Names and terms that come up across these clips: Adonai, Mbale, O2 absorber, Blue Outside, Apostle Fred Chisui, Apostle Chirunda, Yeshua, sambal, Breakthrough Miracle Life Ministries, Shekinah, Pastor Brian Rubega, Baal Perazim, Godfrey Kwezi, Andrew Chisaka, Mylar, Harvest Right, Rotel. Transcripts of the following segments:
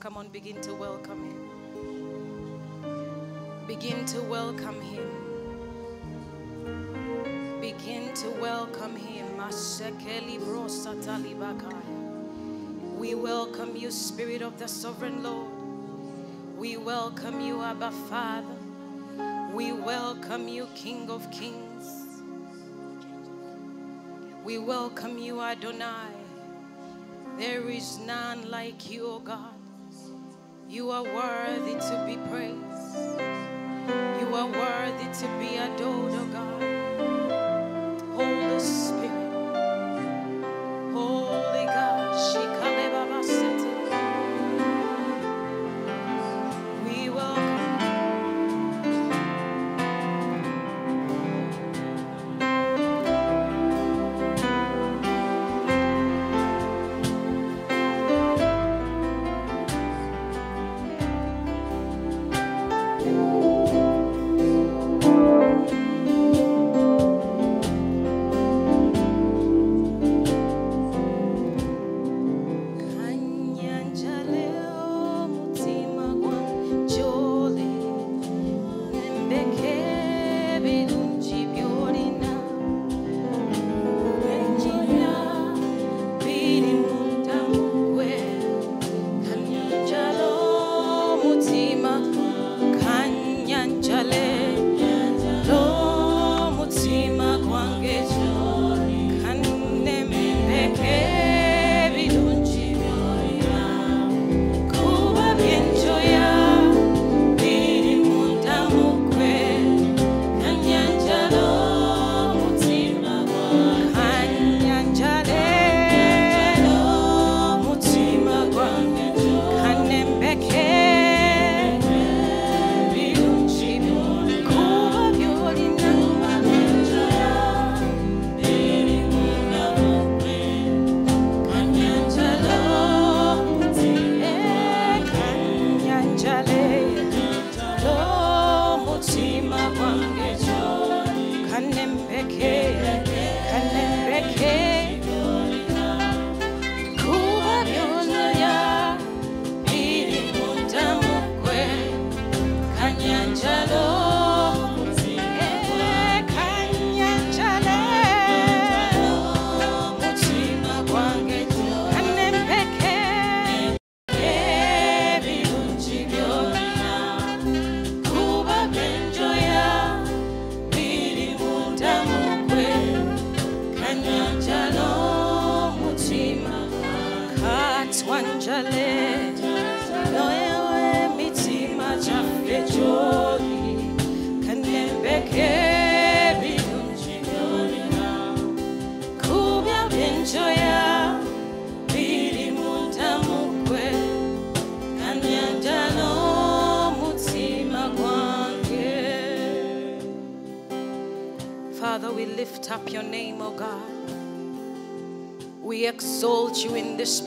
Come on, begin to welcome him. Begin to welcome him. Begin to welcome him. We welcome you, Spirit of the Sovereign Lord. We welcome you, Abba Father. We welcome you, King of Kings. We welcome you, Adonai. There is none like you, O God. You are worthy to be praised. You are worthy to be adored, O God. Holy Spirit, Holy God, we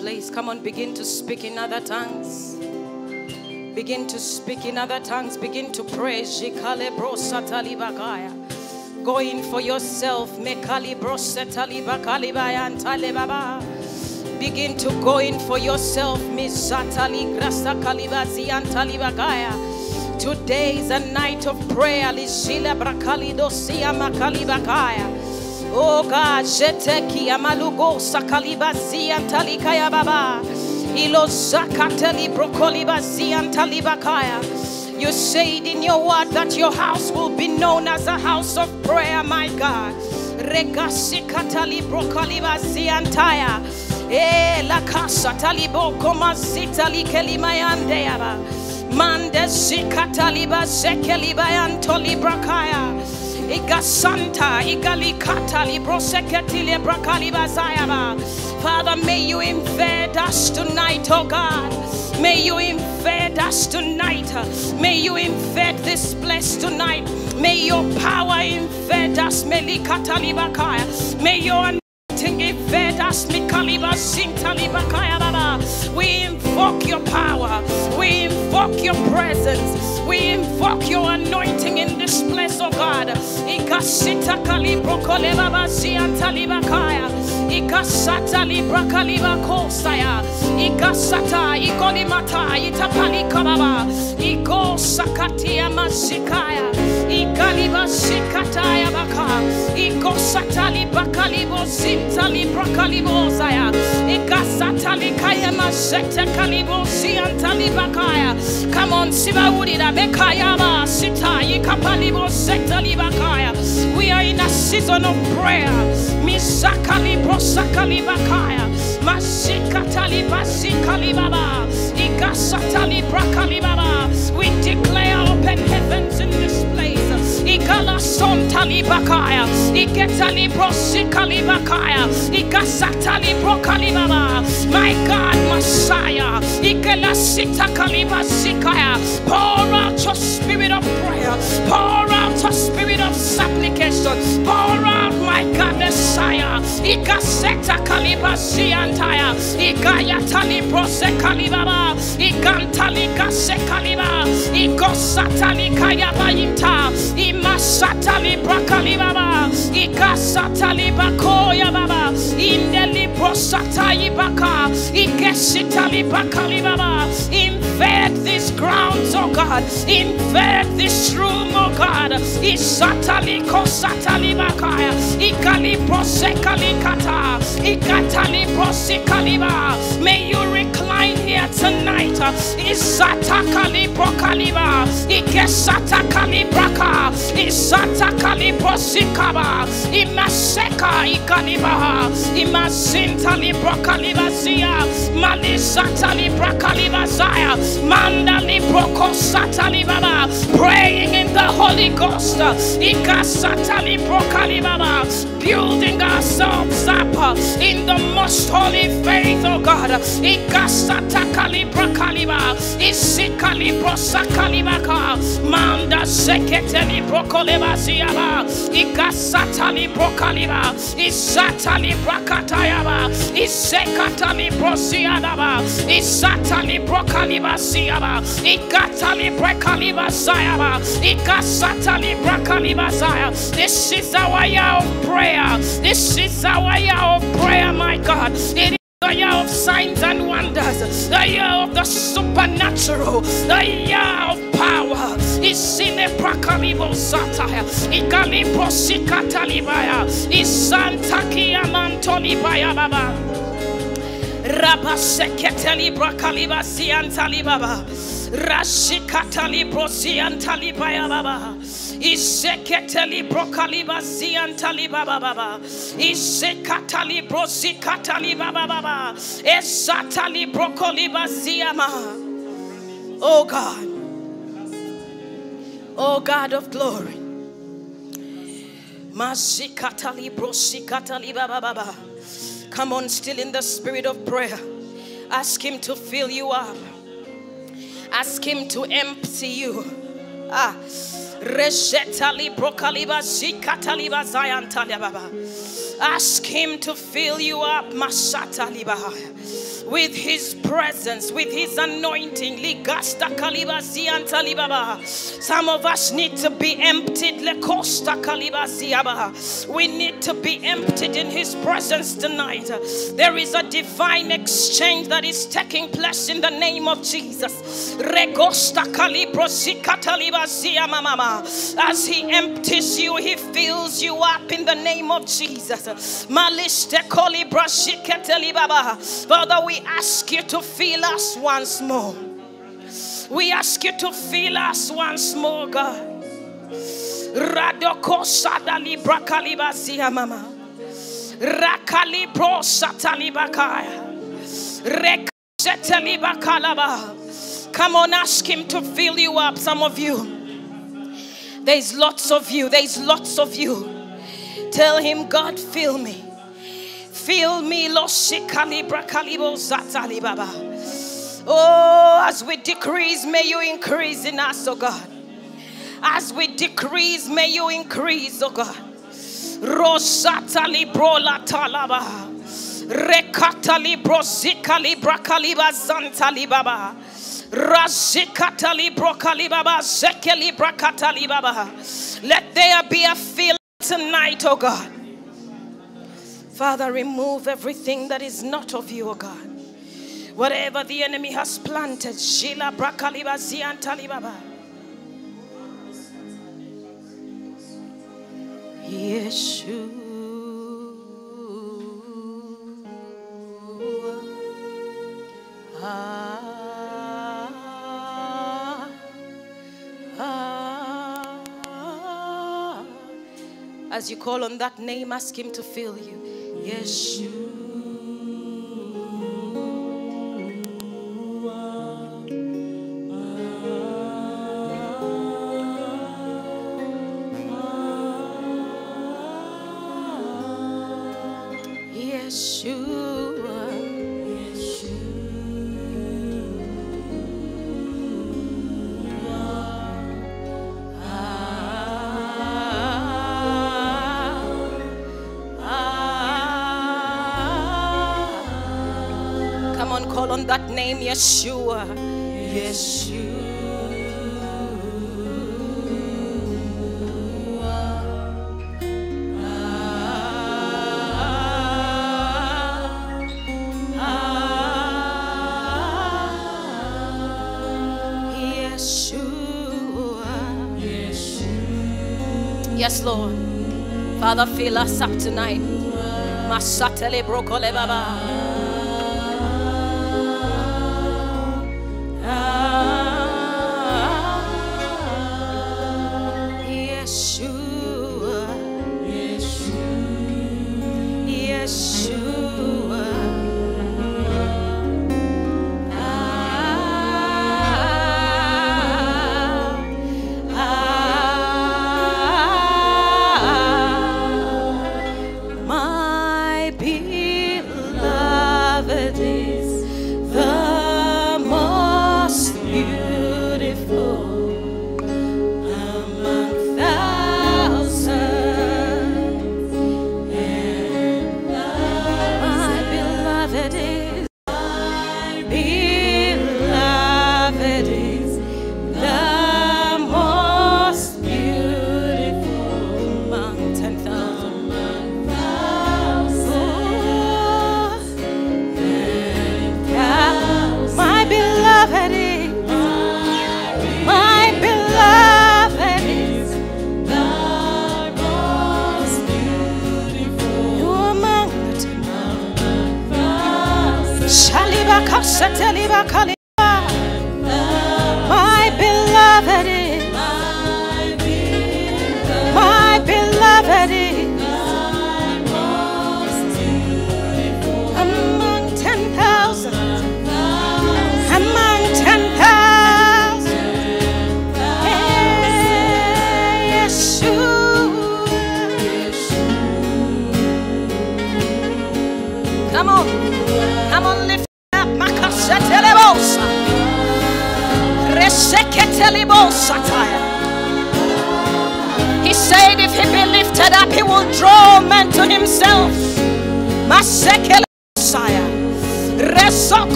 place. Come on, begin to speak in other tongues. Begin to speak in other tongues. Begin to pray. Go in for yourself. Begin to go in for yourself. Today is a night of prayer. Oh God, jeteki amalugo sakalibasi antalikaya baba. Ilo zakateli brokolibasi antalibakaya. You said in your word that your house will be known as a house of prayer, my God. Regasi katali brokolibasi antaya. E la casa talibo komazita likelimayande yaba. Mande zikataliba zekelibayantolibrakaya. Igasanta, Igalikata, Librosekatile, Brakaliba Zayaba. Father, may you invade us tonight, oh God. May you invade us tonight. May you invade this place tonight. May your power invade us. May your anointing invade us. We invoke your power. We invoke your presence. We invoke your anointing in this place, oh God. Ikasita kalibro koleba basi antalibakaya. Ikasata libra kaliba kosaya. Ikasata ikolimata itapali kababa. Iko sakatia masikaya. Ikaliba sikataya baka. Iko satali bakalibo zinta libra kalibo zaya. Ikasata likaya masete kalibo si antalibakaya. Come on, Sibaudida. We are in a season of prayer. We declare open heavens in this place. My God, Messiah, pour out your spirit of prayer, pour out your spirit of supplication, pour out, my God, Messiah, Satali brakali baba, ikasatali bakoya baba, indeli prosatai baka, ikesitali bakali baba. Invade these grounds, oh God. Invade this room, oh God. Isatali kosatali bakaya, ikali prosekali kata, ikatali prosekali ba. May you recline here tonight. Isatakali brakali ba, ikesatakali braka. Sata kalibro sikaba, imaseka ikalibaha, imasinta libro kalibazia, malisata libro kalibazaya, manda libro kosata libaba, praying in the Holy Ghost, ikasata libro kalibaba, building ourselves up in the most holy faith, oh God, ikasata kalibro kaliba, isika libro sakalibaka, manda sekete libro Lebaziaba, Igasatali Brokaliba, Isatali Brakatayaba, Isekatali Brosiadaba, Isatali Brokaliba Siaba, Igatali Brakaliba Sayaba, Igasatali Brakaliba Saya. This is our year of prayer. This is our year of prayer, my God. The year of signs and wonders, the year of the supernatural, the year of power. Is in a prakalibo satire, Igalibro Sikatalibaya, Isantakia Mantolibaya Baba, Rabaseketeli Brakaliba Siantalibaba, Rashikatalibro Siantalibaya Baba. Isekatali brokaliba siantali baba baba. Isekatali brosikatali baba baba. Esatali brokoliba siama. Oh God. Oh God of glory. Masikatali brosikatali baba baba. Come on, still in the spirit of prayer. Ask him to fill you up. Ask him to empty you. Ah. Ask him to fill you up. with his presence, with his anointing. Some of us need to be emptied. We need to be emptied in his presence tonight. There is a divine exchange that is taking place in the name of Jesus. As he empties you, he fills you up in the name of Jesus. Father, we ask you to fill us once more. We ask you to fill us once more, God. Come on, ask him to fill you up. Some of you, there's lots of you, there's lots of you. Tell him, God, fill me. Fill me, oh, as we decrease, may you increase in us, oh God. As we decrease, may you increase, oh God. Let there be a filling tonight, oh God. Father, remove everything that is not of you, O God. Whatever the enemy has planted, Yeshua. As you call on that name, ask him to fill you. Call on that name, Yeshua. Yeshua. Yes, Lord. Father, fill us up tonight. Masatele brokole baba.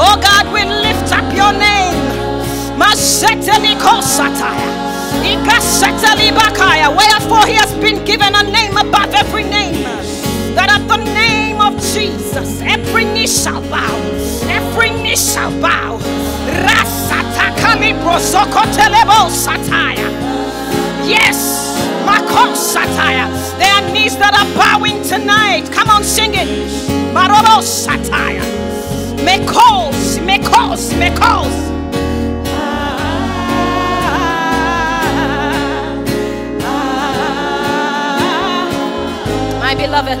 Oh God, we lift up your name. Wherefore he has been given a name above every name, that at the name of Jesus every knee shall bow, every knee shall bow. Yes, there are knees that are bowing tonight. Come on, sing it. Mekos. My beloved,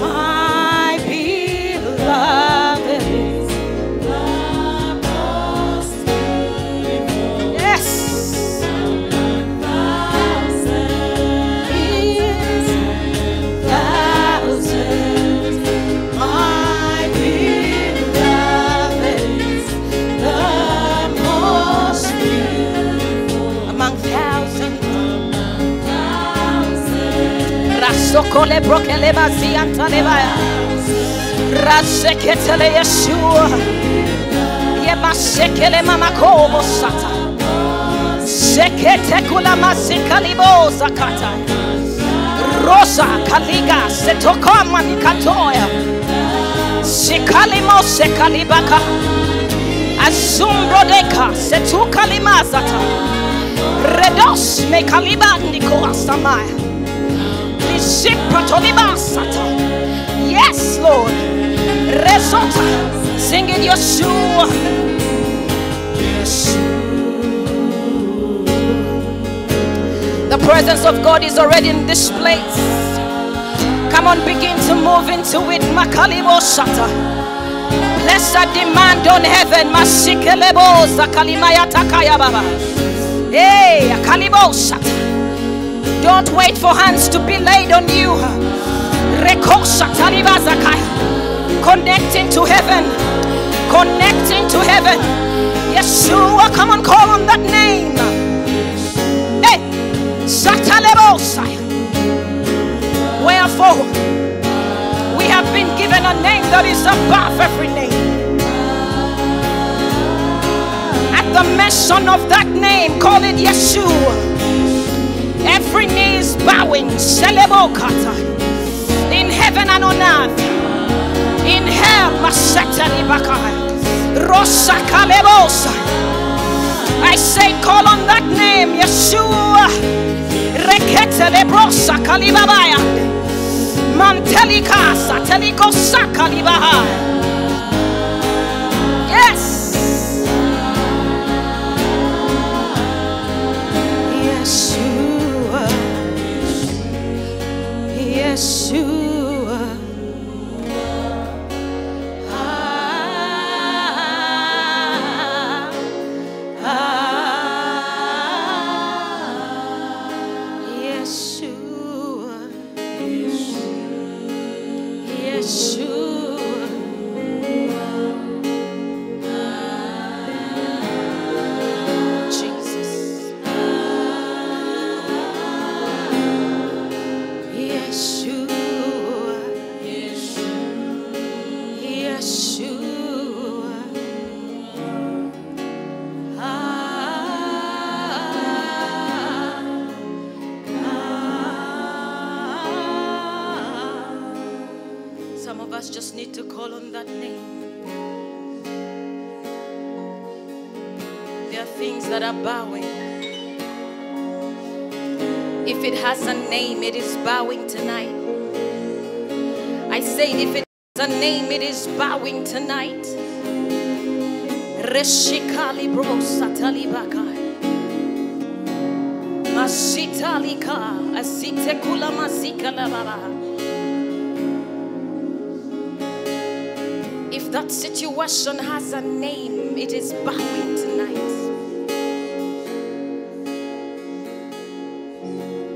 my beloved is the most beautiful. Yes, thousands. My beloved is the most beautiful among thousands. Rasokole brokele basi antaleba, rasekele Yeshua, yemasekele mama kobo sata, sekete kula masikalibo zakata, rosa kaliga setokoma nikatoya, sikalimo sekalibaka, azumbrodeka setukalimazata, redos mekalibandiko asamaya. Yes, Lord. Resota. Sing in Yeshua. The presence of God is already in this place. Come on, begin to move into it. Makalimo Shata. Bless a demand on heaven. Masikelebo Zakalimaya Takaya Baba. Hey, Akalimo Shata. Don't wait for hands to be laid on you. Connecting to heaven. Connecting to heaven. Yeshua, come on, call on that name. Hey. Wherefore, we have been given a name that is above every name. At the mention of that name, call it Yeshua. Every knee is bowing. In heaven and on earth. In hell. I say call on that name. Yeshua. Yes. Yeshua, Yeshua, Yeshua, Jesus, Yeshua. Just need to call on that name. There are things that are bowing. If it has a name, it is bowing tonight. I say, if it has a name, it is bowing tonight. Reshikali brosatalibakai, masitalika asitekula masikalababa. That situation has a name. It is bowing tonight.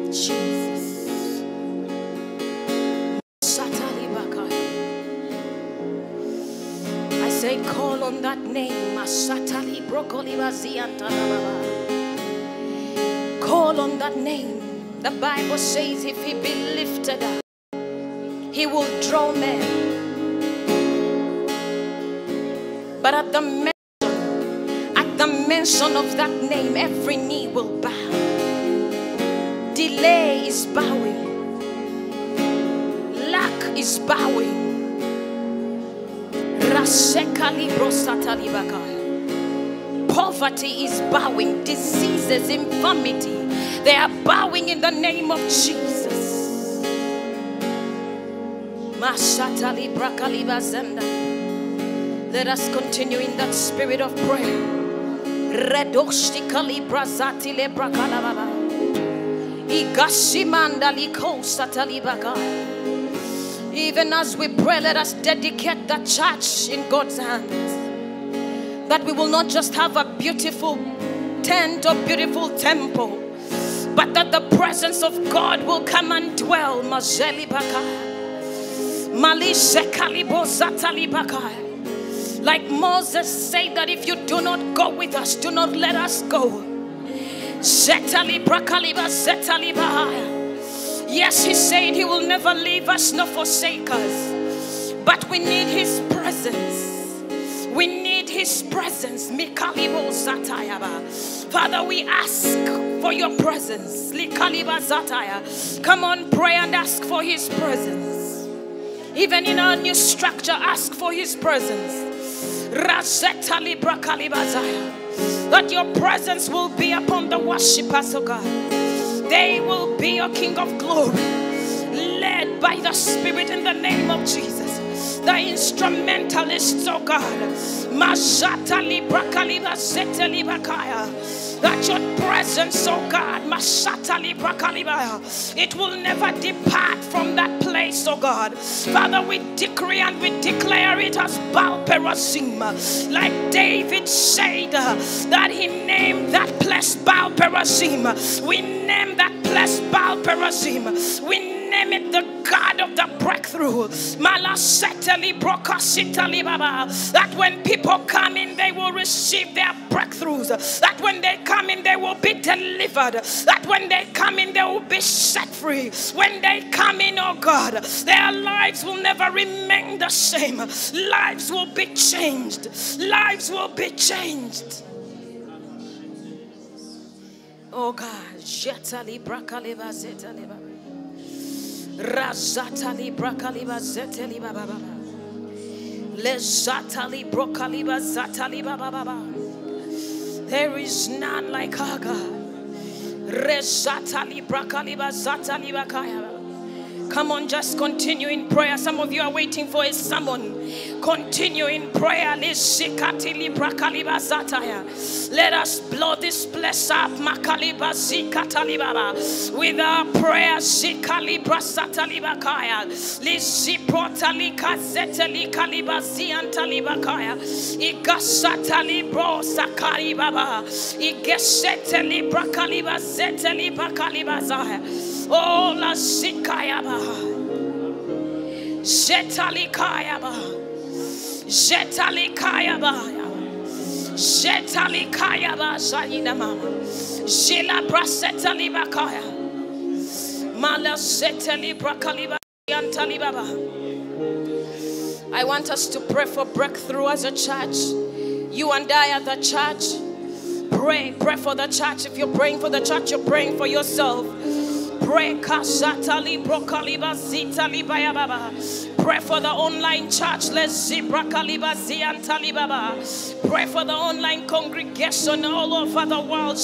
Jesus. I say call on that name. Call on that name. The Bible says if he be lifted up, he will draw men. But at the mention of that name, every knee will bow. Delay is bowing. Lack is bowing. Poverty is bowing. Diseases, infirmity, they are bowing in the name of Jesus. Let us continue in that spirit of prayer. Even as we pray, let us dedicate the church in God's hands. That we will not just have a beautiful tent or beautiful temple, but that the presence of God will come and dwell. Like Moses said, that if you do not go with us, do not let us go. Yes, he said he will never leave us nor forsake us, but we need his presence. We need his presence. Father, we ask for your presence. Come on, pray and ask for his presence. Even in our new structure, ask for his presence. That your presence will be upon the worshippers, O God. They will be your King of glory, led by the Spirit in the name of Jesus. The instrumentalists, O God, that your presence, O God, it will never depart from that place, O God. Father, we decree and we declare it as Baal Perazim. Like David said, that he named that place Baal Perazim. We name that place Baal Perazim. We name it the God of the breakthrough. That when people come in, they will receive their breakthroughs. That when they come in, they will be delivered. That when they come in, they will be set free. When they come in, oh God, their lives will never remain the same. Lives will be changed. Lives will be changed. Oh God, Razatali brakaliba zeteli baba baba. Lezatali brakaliba zatali baba baba. There is none like our God. Rezatali brakaliba zatali bakaya. Come on, just continue in prayer. Some of you are waiting for a summon. Continue in prayer. Lezikatili brakaliba zataya. Let us blow this place up. Makaliba zikatali baba. With our prayer. Oh, la zikayaba, zetalikayaba, zetalikayaba. Shetali kaya ba zayina mama, zila brasetali ba kaya, malasetali brakali ba yantali baba. I want us to pray for breakthrough as a church. You and I are the church. Pray for the church. If you're praying for the church, you're praying for yourself. Pray kasatali brakali ba zitali ba ya baba. Pray for the online church. Pray for the online congregation all over the world.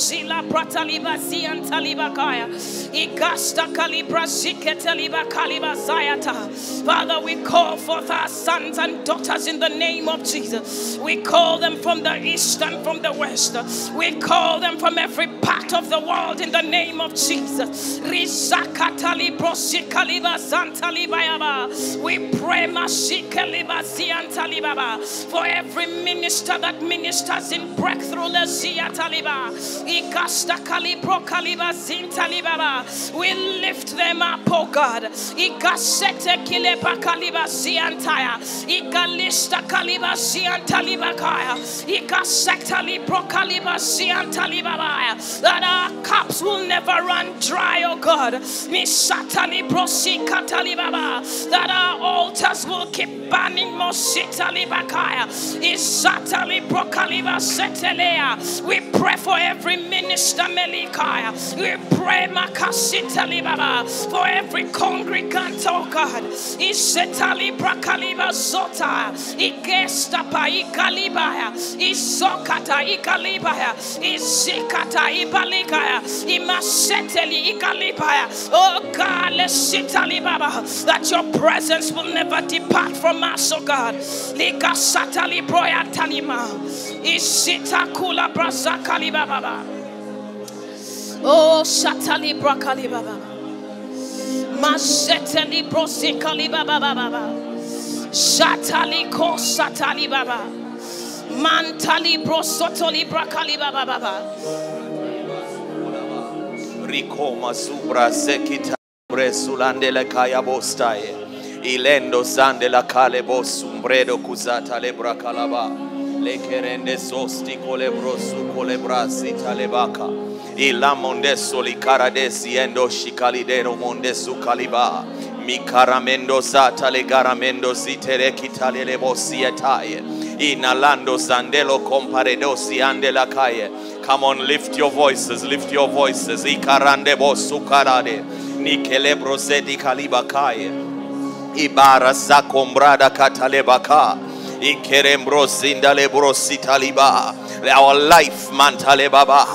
Father, we call forth our sons and daughters in the name of Jesus. We call them from the east and from the west. We call them from every part of the world in the name of Jesus. We pray for every minister that ministers in breakthrough. We lift them up, oh God. That our cups will never run dry, oh God. That our altars will keep We pray for every minister Melikaya. We pray for every congregant, oh God. Oh God, that your presence will never depart from us, oh God. Oh, Shatali Brakali Baba. Masetali Brosikali Baba Baba. Shatali Ko Satali Baba. Mantali Brosotoli Brakali Baba Baba. Rico Masubra Sekita Bresulandele Kayabostaye. Ilendo Sandela Kalebos Umbredo Kuzata Lebra Kalaba. Lekerende Sosti Kolebrosu Kolebrasi Talebaka. Ila mondeso likaradesi endo shikalidero mondesu kaliba. Mikaramendo zata legaramendo zitereki talelebosi etaye. Inalando zandelo comparedosi andela kaye. Come on, lift your voices, lift your voices. Ikarande bosu karade. Nikelebro zedi kaliba kaye. Ibara zakombrada kataleba ka. Ikerembro zindalebro sitaliba. Our life mantalebaba.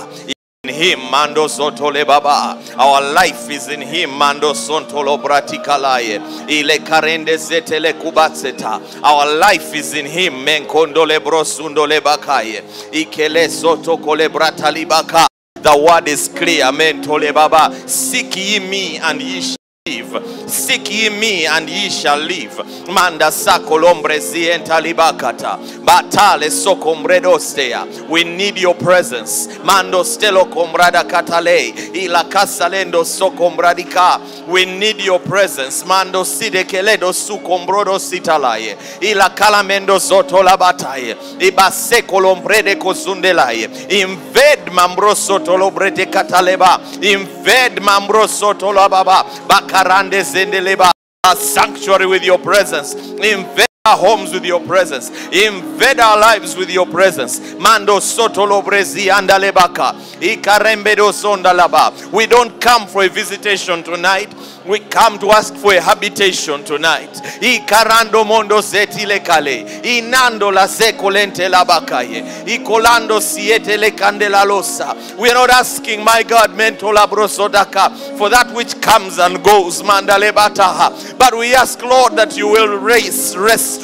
In him, Mando Sontole Baba. Our life is in him, Mando Sontolo Bratikalaye. Ile Karende Zetele Kubatseta. Our life is in him, Menkondole Brosundole Bakaye. Ikele Soto Kolebratali Baka. The word is clear, Mentole Baba. Seek ye me and ye shall live. Seek ye me and ye shall live. Manda sacolombre zientalibakata. Batale socombredostea. We need your presence. Mando stelo combrada catale. Ila casalendo socombradika. We need your presence. Mando sidekeledo sucombrodo sitalaye. Ila calamendo zotola bataye. Iba secolombrede cosundelaye. Invade mambro sotolobrete cataleba. Invade mambro sotolababa. Karande zendeleba, a sanctuary with your presence. Invade our homes with your presence. Invade our lives with your presence. Mando soto lobrezi andalebaka. Ikarembedo sondalaba. We don't come for a visitation tonight. We come to ask for a habitation tonight. Ikarando mondo seti lekale. Inando la secolente labakaye. Ikolando siete lekandela losa. We are not asking, my God, mentola brosodaka, for that which comes and goes, mandalebataha. But we ask, Lord, that you will rest on us.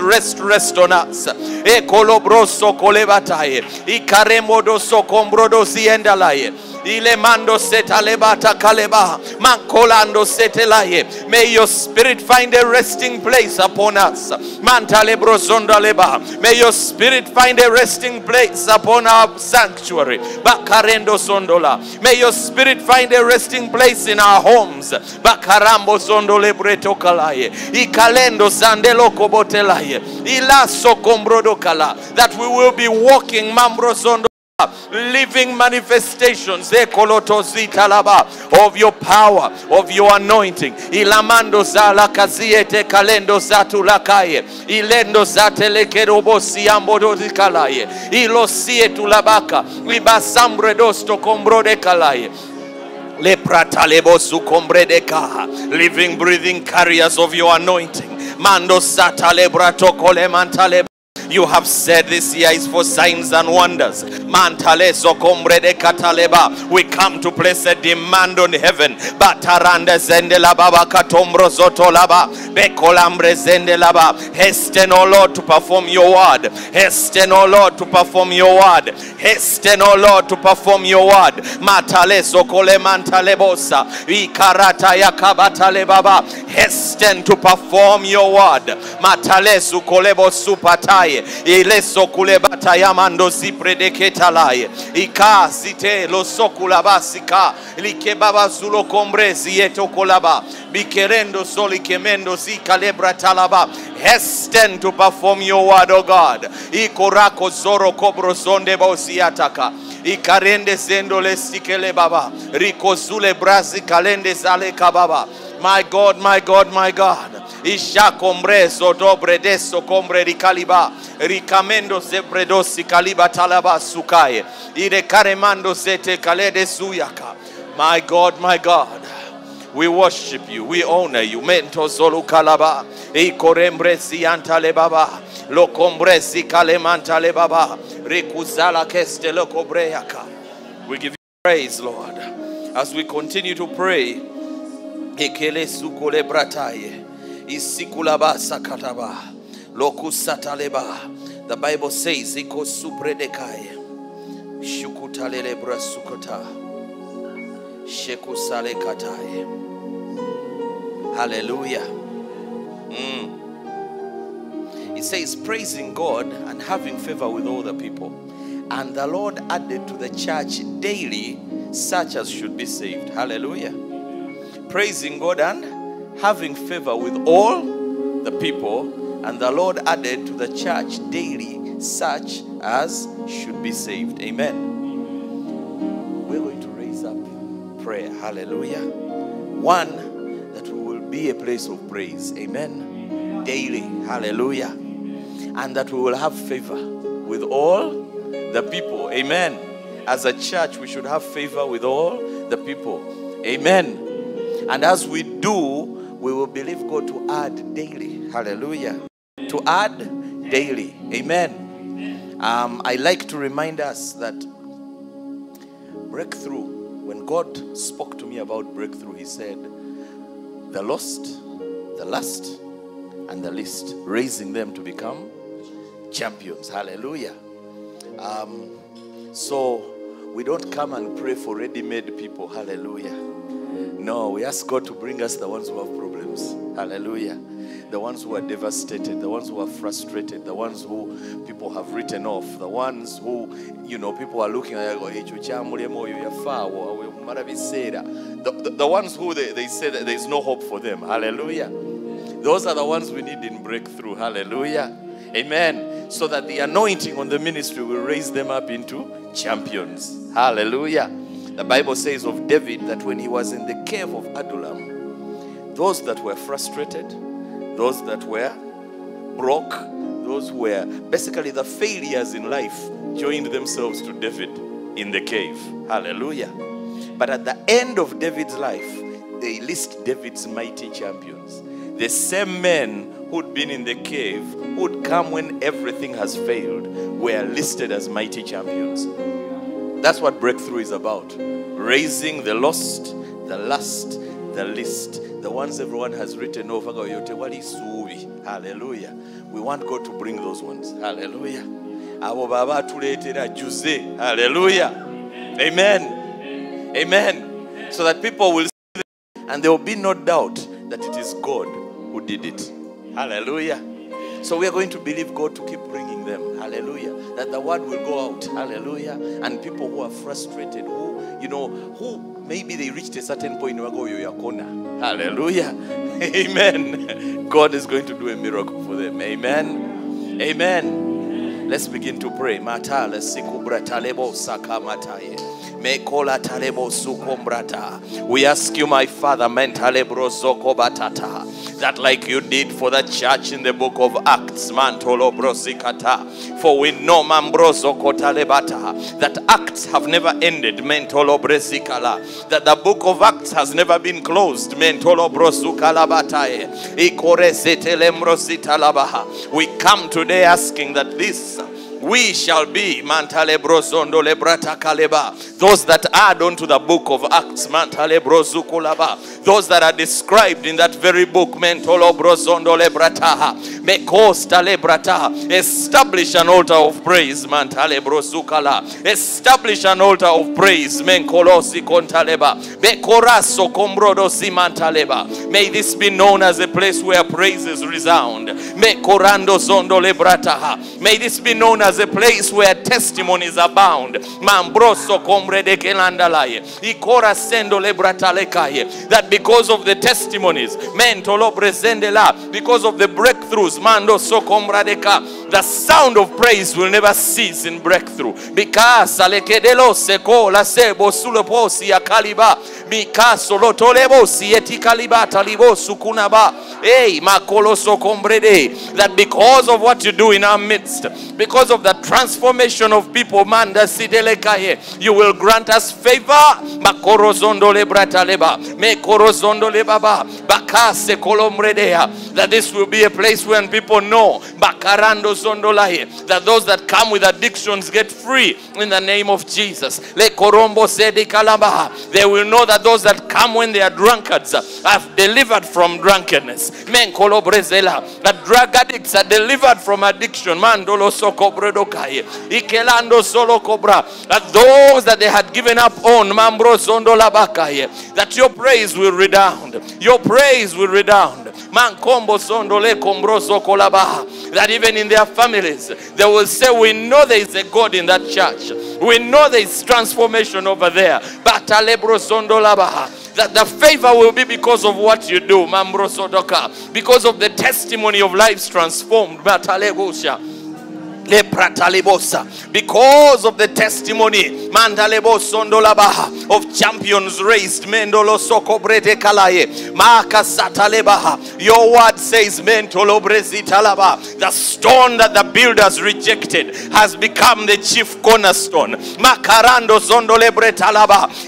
Ekolo broso kolebataye. Ikaremodo sokombrodo siendalaye. Ilemando setalebata kaleba mankolando setelaye. May your spirit find a resting place upon us. Mantalebro sondaleba. May your spirit find a resting place upon our sanctuary. Bakarendo sondola. May your spirit find a resting place in our homes. Bakarambo sondolebreto kalaye. Ikalendo sandelo kobotelaye. Ilaso kombrodo kala. That we will be walking mambro sondo. Living manifestations of your power, of your anointing. Ilamando zala kaziete kalendo zatulakaye. Ilendo zatelekerobosi ambodozikalaye. Ilosie tulabaka. Libasambredosto kombrode kalaye. Lepratalebosu kombredeka. Living, breathing carriers of your anointing. Mando satalebrato kolemantaleba. You have said this year is for signs and wonders. We come to place a demand on heaven. Hasten, O Lord, to perform your word. Hasten, O Lord, to perform your word. Hasten, O Lord, to perform your word. Hasten to perform your word. Matalesu kolebo supataye. Ile sokule bataya mando zipredeketalaye. Ika site lo sokula basika. Like baba zulo kombrezi eto kolaba. Bikerendo soli kemendo zikalebra talaba. Hasten to perform your word, O God. Ikorako zoro kobro zonde bosiataka. Ikarende zendo lesikele baba. Rikozule brazi kalende zale kababa. My God, my God, my God. Isha combre soto bredeso combre ricaliba ricamendo zebredosi caliba talaba sukaye ire caremando sete calede suyaka. My God, we worship you, we honor you. Mento solo calaba e corembre si antale baba lo combre si calemantale baba recusala keste lo cobreaka. We give you praise, Lord, as we continue to pray. Ekele sukole brataye isikulaba sakataba lokusataleba. The Bible says iko supredekaye shukutalele brasukota shekusale kataye. Hallelujah. It says praising God and having favor with all the people, and the Lord added to the church daily such as should be saved. Hallelujah. Praising God and having favor with all the people, and the Lord added to the church daily such as should be saved. Amen. Amen. We're going to raise up prayer. Hallelujah. One, that we will be a place of praise. Amen. Amen. Daily. Hallelujah. Amen. And that we will have favor with all the people. Amen. As a church, we should have favor with all the people. Amen. And as we do, we will believe God to add daily. Hallelujah. To add daily. Amen. I like to remind us that breakthrough, when God spoke to me about breakthrough, he said, the lost, the last, and the least, raising them to become champions. Hallelujah. So we don't come and pray for ready-made people. Hallelujah. No, we ask God to bring us the ones who have problems. Hallelujah. The ones who are devastated, the ones who are frustrated, the ones who people have written off, the ones who, you know, people are looking at, the ones who they say that there's no hope for them. Hallelujah. Those are the ones we need in breakthrough. Hallelujah. Amen. So that the anointing on the ministry will raise them up into champions. Hallelujah. The Bible says of David that when he was in the cave of Adullam, those that were frustrated, those that were broke, those who were basically the failures in life, joined themselves to David in the cave. Hallelujah. But at the end of David's life, they list David's mighty champions. The same men who'd been in the cave, who'd come when everything has failed, were listed as mighty champions. That's what breakthrough is about. Raising the lost, the last, the least, the ones everyone has written off. Hallelujah. We want God to bring those ones. Hallelujah. Hallelujah. Amen. Amen. So that people will see them, and there will be no doubt that it is God who did it. Hallelujah. So we are going to believe God to keep bringing them. Hallelujah. That the word will go out. Hallelujah. And people who are frustrated, who, you know, who maybe they reached a certain point. Hallelujah. Amen. God is going to do a miracle for them. Amen. Amen. Let's begin to pray. We ask you, my Father, that like you did for the church in the book of Acts, for we know that Acts have never ended, that the book of Acts has never been closed. We come today asking that this, we shall be those that add on to the book of Acts, those that are described in that very book. Establish an altar of praise. Establish an altar of praise. May this be known as a place where praises resound. May this be known as a place where testimonies abound. That because of the testimonies, because of the breakthroughs, the sound of praise will never cease in breakthrough. Mikaso lotolebo sieti kalibata libo sukunaba. Hey, makoloso kombrede. That because of what you do in our midst, because of the transformation of people, man, the sidelekaye, you will grant us favor. Makorozondo lebrata leba. Mekorozondo lebaba. Bakase kolomredea. That this will be a place when people know bakarando zondolaye, that those that come with addictions get free in the name of Jesus. Le korombo sedi kalabaha. They will know that those that come when they are drunkards have delivered from drunkenness. Men kolo brezela. That drug addicts are delivered from addiction. Mandolo soko bredokaye. Ikelando solo cobra. That those that they had given up on, mambro zondola bakaye, that your praise will redound. Your praise will redound. Man kombo zondole kombro zoko labaha. That even in their families, they will say, we know there is a God in that church. We know there is transformation over there. That the favor will be because of what you do, because of the testimony of lives transformed. Because of the testimony of champions raised, your word says the stone that the builders rejected has become the chief cornerstone.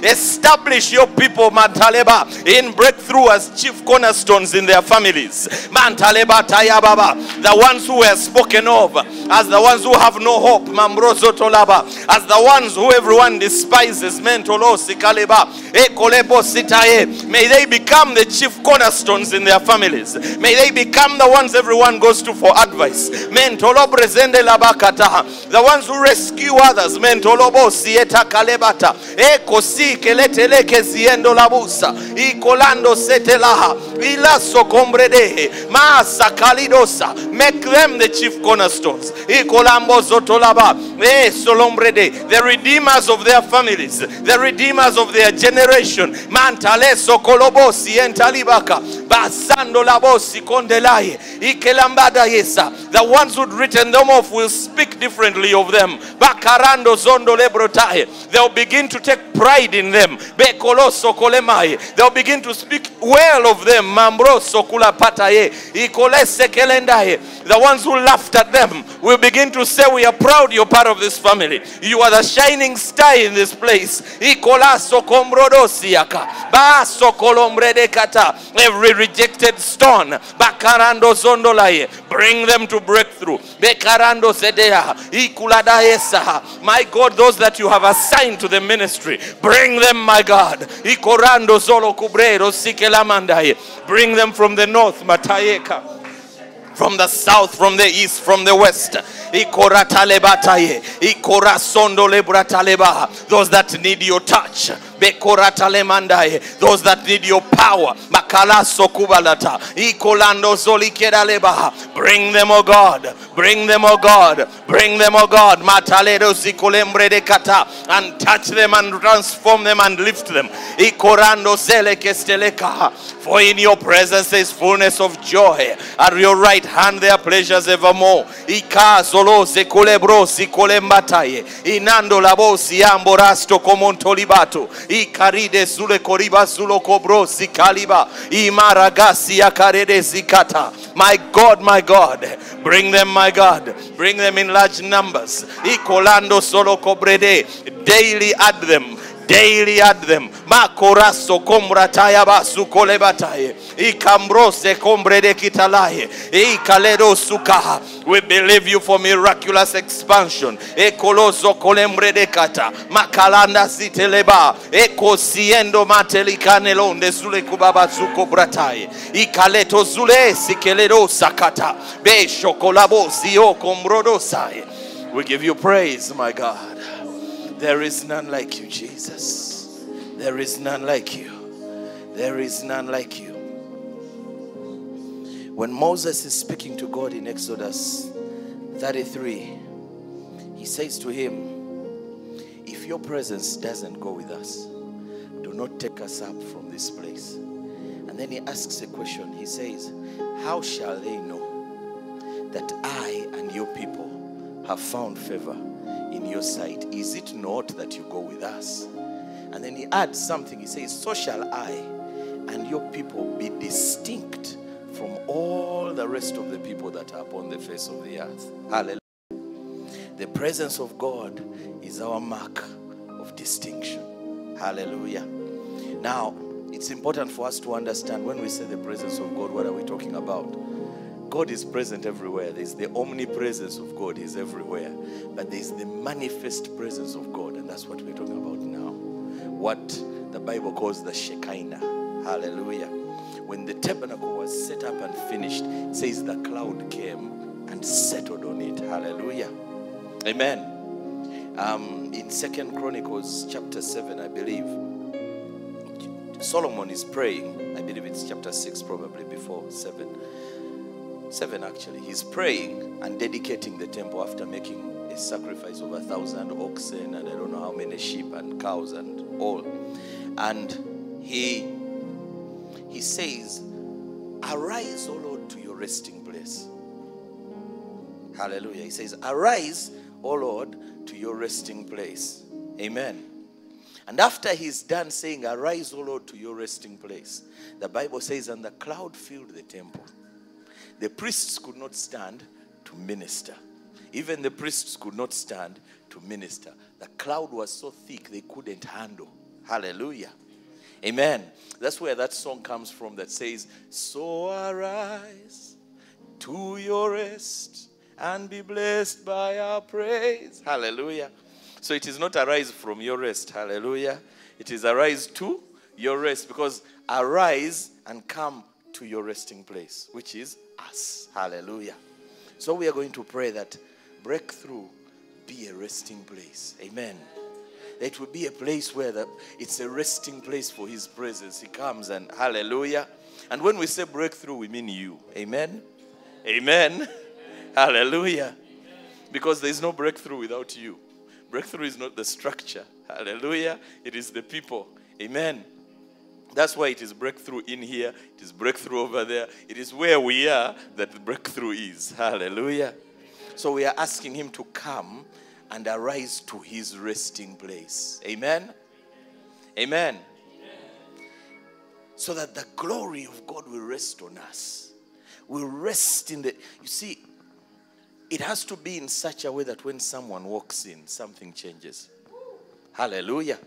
Establish your people in breakthrough as chief cornerstones in their families. The ones who were spoken of as the ones who have no hope, mambrozo tolaba, as the ones who everyone despises, mentolosi kaleba, ekolebo sitae. May they become the chief cornerstones in their families. May they become the ones everyone goes to for advice. Mentolo presende labakata. The ones who rescue others, mentolobo sieta kalebata, ekosi keletele keziendo labusa, ikolando setelaha, ilaso kombredehe, maasa kalidosa. Make them the chief cornerstones. The redeemers of their families, the redeemers of their generation. The ones who'd written them off will speak differently of them. They'll begin to take pride in them. They'll begin to speak well of them. The ones who laughed at them will begin to say, we are proud you're part of this family. You are the shining star in this place. Every rejected stone, bring them to breakthrough. My God, those that you have assigned to the ministry, bring them, my God. Bring them from the north, Matayeka, from the south, from the east, from the west. Those that need your touch, those that need your power, bring them, O God. Bring them, O God. Bring them, O God. And touch them and transform them and lift them. For in your presence there is fullness of joy. At your right hand there are pleasures evermore. Ikaride zule koriba zulo kobro zikaliba imaragasi yakarede zikata. My God, my God, bring them, my God, bring them in large numbers. Ikolando solo kobrede, daily add them. Daily add them. Makoraso komrataya basu kolebataye. Ikambrose kombrede kitalaye. Ikaledo sukaha. We believe you for miraculous expansion. Ekolozo kolembrede kata. Makalanda siteleba. Eko siendo matelikanelonde zule kubaba zukobrataye. Ikaleto zule sikeledo sakata. Be shokolabo zio kombrodosaye. We give you praise, my God. There is none like you, Jesus. There is none like you. There is none like you. When Moses is speaking to God in Exodus 33, he says to him, if your presence doesn't go with us, do not take us up from this place. And then he asks a question. He says, how shall they know that I and your people have found favor in your sight? Is it not that you go with us? And then he adds something. He says, so shall I and your people be distinct from all the rest of the people that are upon the face of the earth. Hallelujah. The presence of God is our mark of distinction. Hallelujah. Now, it's important for us to understand when we say the presence of God, what are we talking about? God is present everywhere. There's the omnipresence of God is everywhere. But there's the manifest presence of God. And that's what we're talking about now. What the Bible calls the Shekinah. Hallelujah. When the tabernacle was set up and finished, it says the cloud came and settled on it. Hallelujah. Amen. In 2 Chronicles chapter 7, I believe, Solomon is praying. I believe it's chapter 6 probably before 7. 7 actually. He's praying and dedicating the temple after making a sacrifice of 1,000 oxen and I don't know how many sheep and cows and all. And he says, arise, O Lord, to your resting place. Hallelujah. He says, arise, O Lord, to your resting place. Amen. And after he's done saying, arise, O Lord, to your resting place, the Bible says, and the cloud filled the temple. The priests could not stand to minister. Even the priests could not stand to minister. The cloud was so thick they couldn't handle. Hallelujah. Amen. That's where that song comes from that says, so arise to your rest and be blessed by our praise. Hallelujah. So it is not arise from your rest. Hallelujah. It is arise to your rest, because arise and come to your resting place, which is us. Hallelujah. So we are going to pray that breakthrough be a resting place. Amen. It will be a place where it's a resting place for his presence. He comes and hallelujah. And when we say breakthrough, we mean you. Amen. Amen. Amen. Hallelujah. Amen. Because there is no breakthrough without you. Breakthrough is not the structure. Hallelujah. It is the people. Amen. That's why it is breakthrough in here. It is breakthrough over there. It is where we are that the breakthrough is. Hallelujah. So we are asking him to come and arise to his resting place. Amen? Amen. Amen. So that the glory of God will rest on us. We'll rest in the... You see, it has to be in such a way that when someone walks in, something changes. Hallelujah.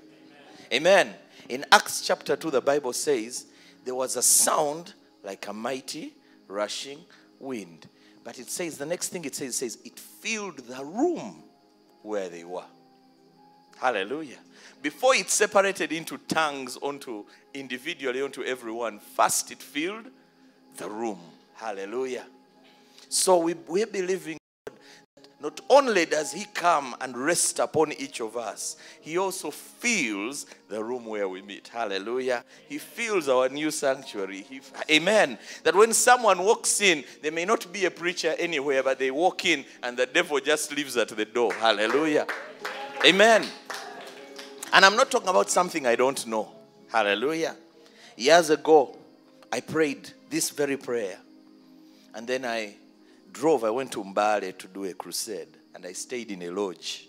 Amen. Amen. In Acts chapter 2, the Bible says, there was a sound like a mighty rushing wind. But it says, the next thing it says, it filled the room where they were. Hallelujah. Before it separated into tongues, individually onto everyone, first it filled the room. Hallelujah. So we're believing God that not only does he come and rest upon each of us, he also fills the room where we meet. Hallelujah. He fills our new sanctuary. Amen. That when someone walks in, there may not be a preacher anywhere, but they walk in and the devil just leaves at the door. Hallelujah. Amen. And I'm not talking about something I don't know. Hallelujah. Years ago, I prayed this very prayer. And then I went to Mbale to do a crusade, and I stayed in a lodge.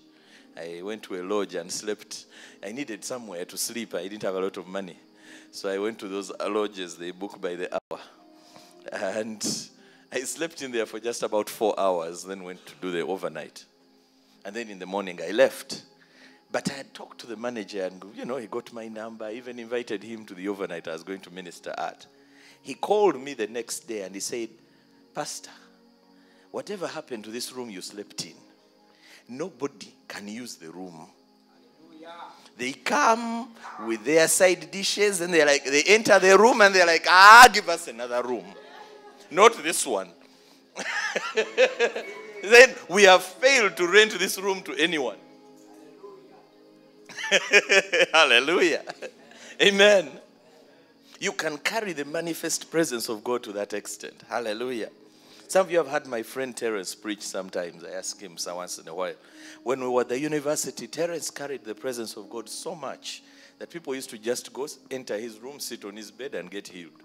I went to a lodge and slept. I needed somewhere to sleep. I didn't have a lot of money. So I went to those lodges, they book by the hour. And I slept in there for just about 4 hours, then went to do the overnight. And then in the morning I left. But I had talked to the manager, and he got my number. I even invited him to the overnight I was going to minister at. He called me the next day and he said, Pastor, whatever happened to this room you slept in, nobody can use the room. Hallelujah. They come with their side dishes and they enter the room and they're like, give us another room. Not this one. Then we have failed to rent this room to anyone. Hallelujah. Hallelujah. Amen. You can carry the manifest presence of God to that extent. Hallelujah. Some of you have heard my friend Terence preach sometimes. I ask him once in a while. When we were at the university, Terence carried the presence of God so much that people used to just go enter his room, sit on his bed and get healed.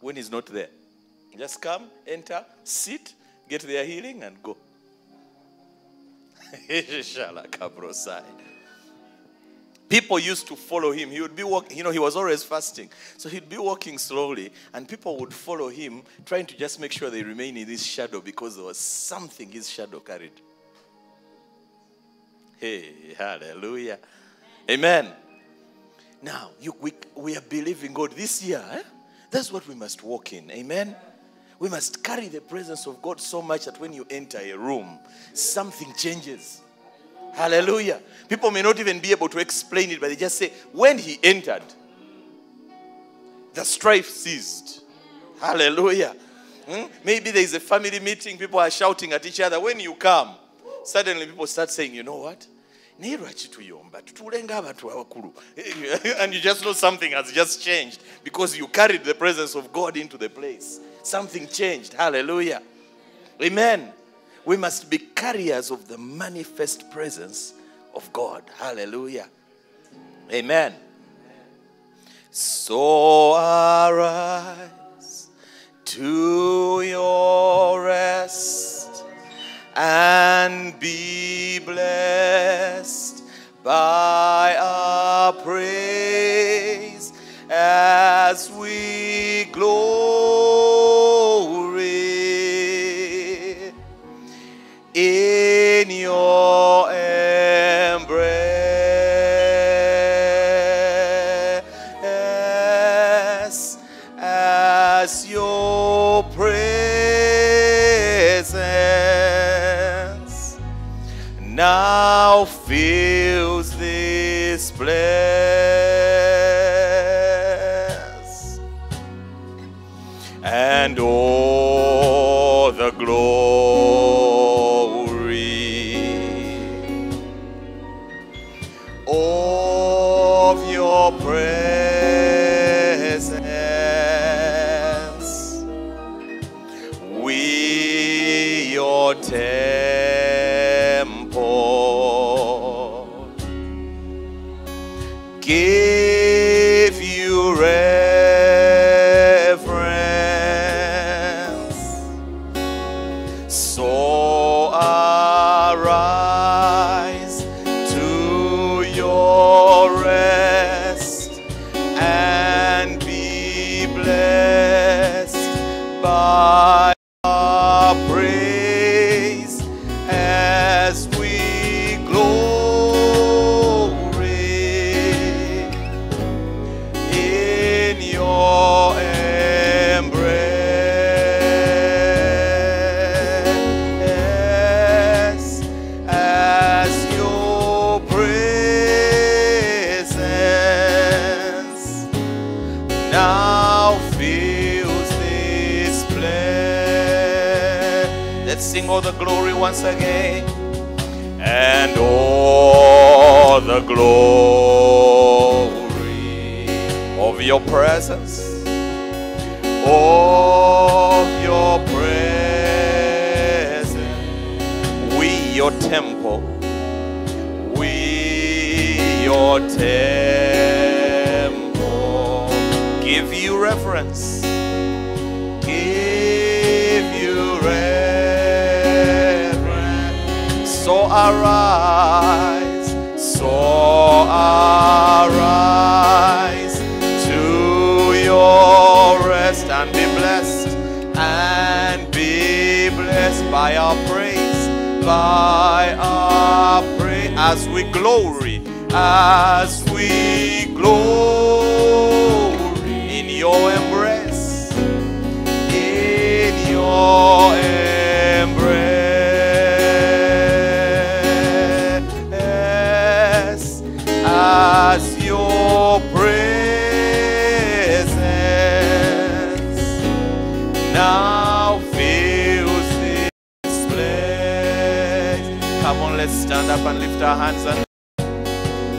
When he's not there. Just come, enter, sit, get their healing and go. People used to follow him. He would be walking, you know, he was always fasting. So he'd be walking slowly, and people would follow him, trying to just make sure they remain in his shadow, because there was something his shadow carried. Hey, hallelujah. Amen. Amen. Now, we are believing God this year. Eh? That's what we must walk in. Amen. We must carry the presence of God so much that when you enter a room, something changes. Hallelujah. People may not even be able to explain it, but they just say, when he entered, the strife ceased. Hallelujah. Maybe there is a family meeting, people are shouting at each other. When you come, suddenly people start saying, you know what? And you just know something has just changed, because you carried the presence of God into the place. Something changed. Hallelujah. Amen. We must be carriers of the manifest presence of God. Hallelujah. Amen. So arise to your rest and be blessed by our praise as we glory in your embrace as your presence now fills this place, and all the glory of your presence, we your temple give you reverence. So arise to your rest and be blessed by our praise as we glory in your embrace as your presence now fills this place. Let's sing all the glory once again. And all the glory of your presence, of your presence, we your temple, give you reverence, give you reverence. So arise, so arise to your rest and be blessed by our praise, by our praise as we glory in your embrace as your presence now fills this place. Come on, let's stand up and lift our hands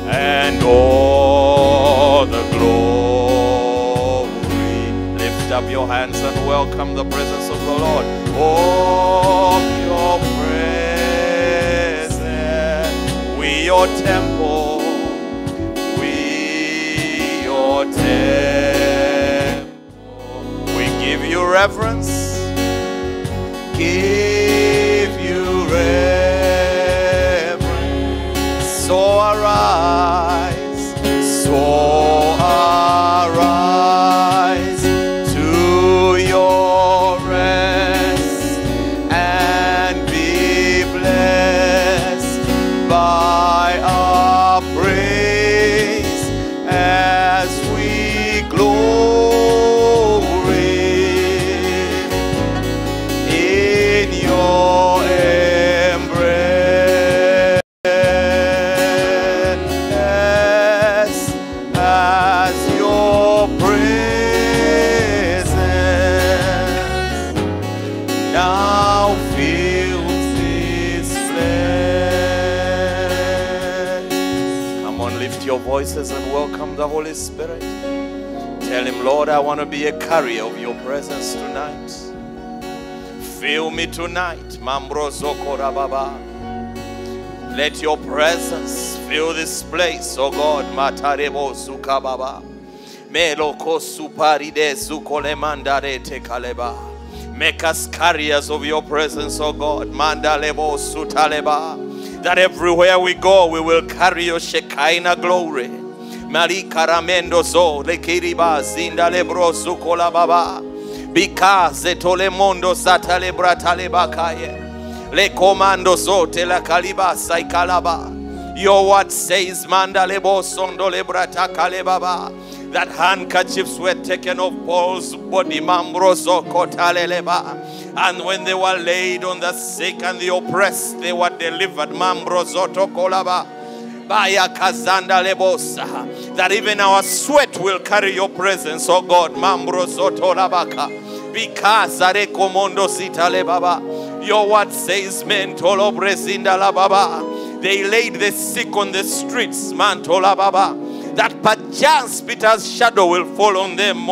and all the glory. Lift up your hands and welcome the presence of the Lord. Oh, your presence, we your temple, we your temple. We give you reverence, give you reverence. So arise, by our praise as we glory in your embrace as your presence now fills this place. Come on, lift your voices and welcome the Holy Spirit. Tell him, Lord, I want to be a carrier of your presence tonight. Fill me tonight. Let your presence fill this place, oh God. Matarebo sukababa. Meloko suparide sukolemandare tekaleba. Make us carriers of your presence, oh God. Mandalebo sutaleba. That everywhere we go, we will carry your Shekinah glory. Malika ramendo zo lekiriba zindalebro sukolababa. Bikaze tolemondo satalebra talebakaye. Le commando zote la kaliba saikalaba. Your word says mandalebo sondolebra takalebaba. That handkerchiefs were taken off Paul's body, mambrozo kotaleleba. And when they were laid on the sick and the oppressed, they were delivered, mambrozo tokolaba. That even our sweat will carry your presence, oh God. Your word says, they laid the sick on the streets, that perchance Peter's shadow will fall on them.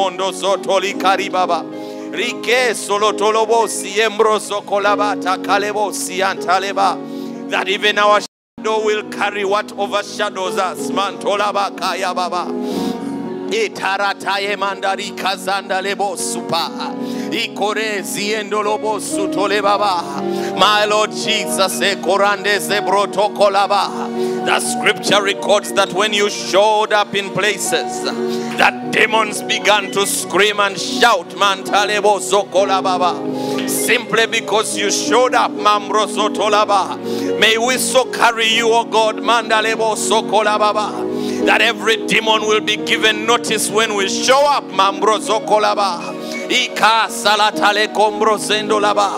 That even our will carry what overshadows us. Mantolabakaya baba. Itarataye mandarika zandalebo supa. Ikore ziendolobo sutole baba. My Lord Jesus, ekorande zebroto kolaba. The scripture records that when you showed up in places, that demons began to scream and shout, mantalebo zokola baba. Simply because you showed up, Mambro Sotolaba. May we so carry you, O God, Mandalebo Sokolababa, that every demon will be given notice when we show up, Mambro Sokolaba. Ika Salatale Combro Sendolaba.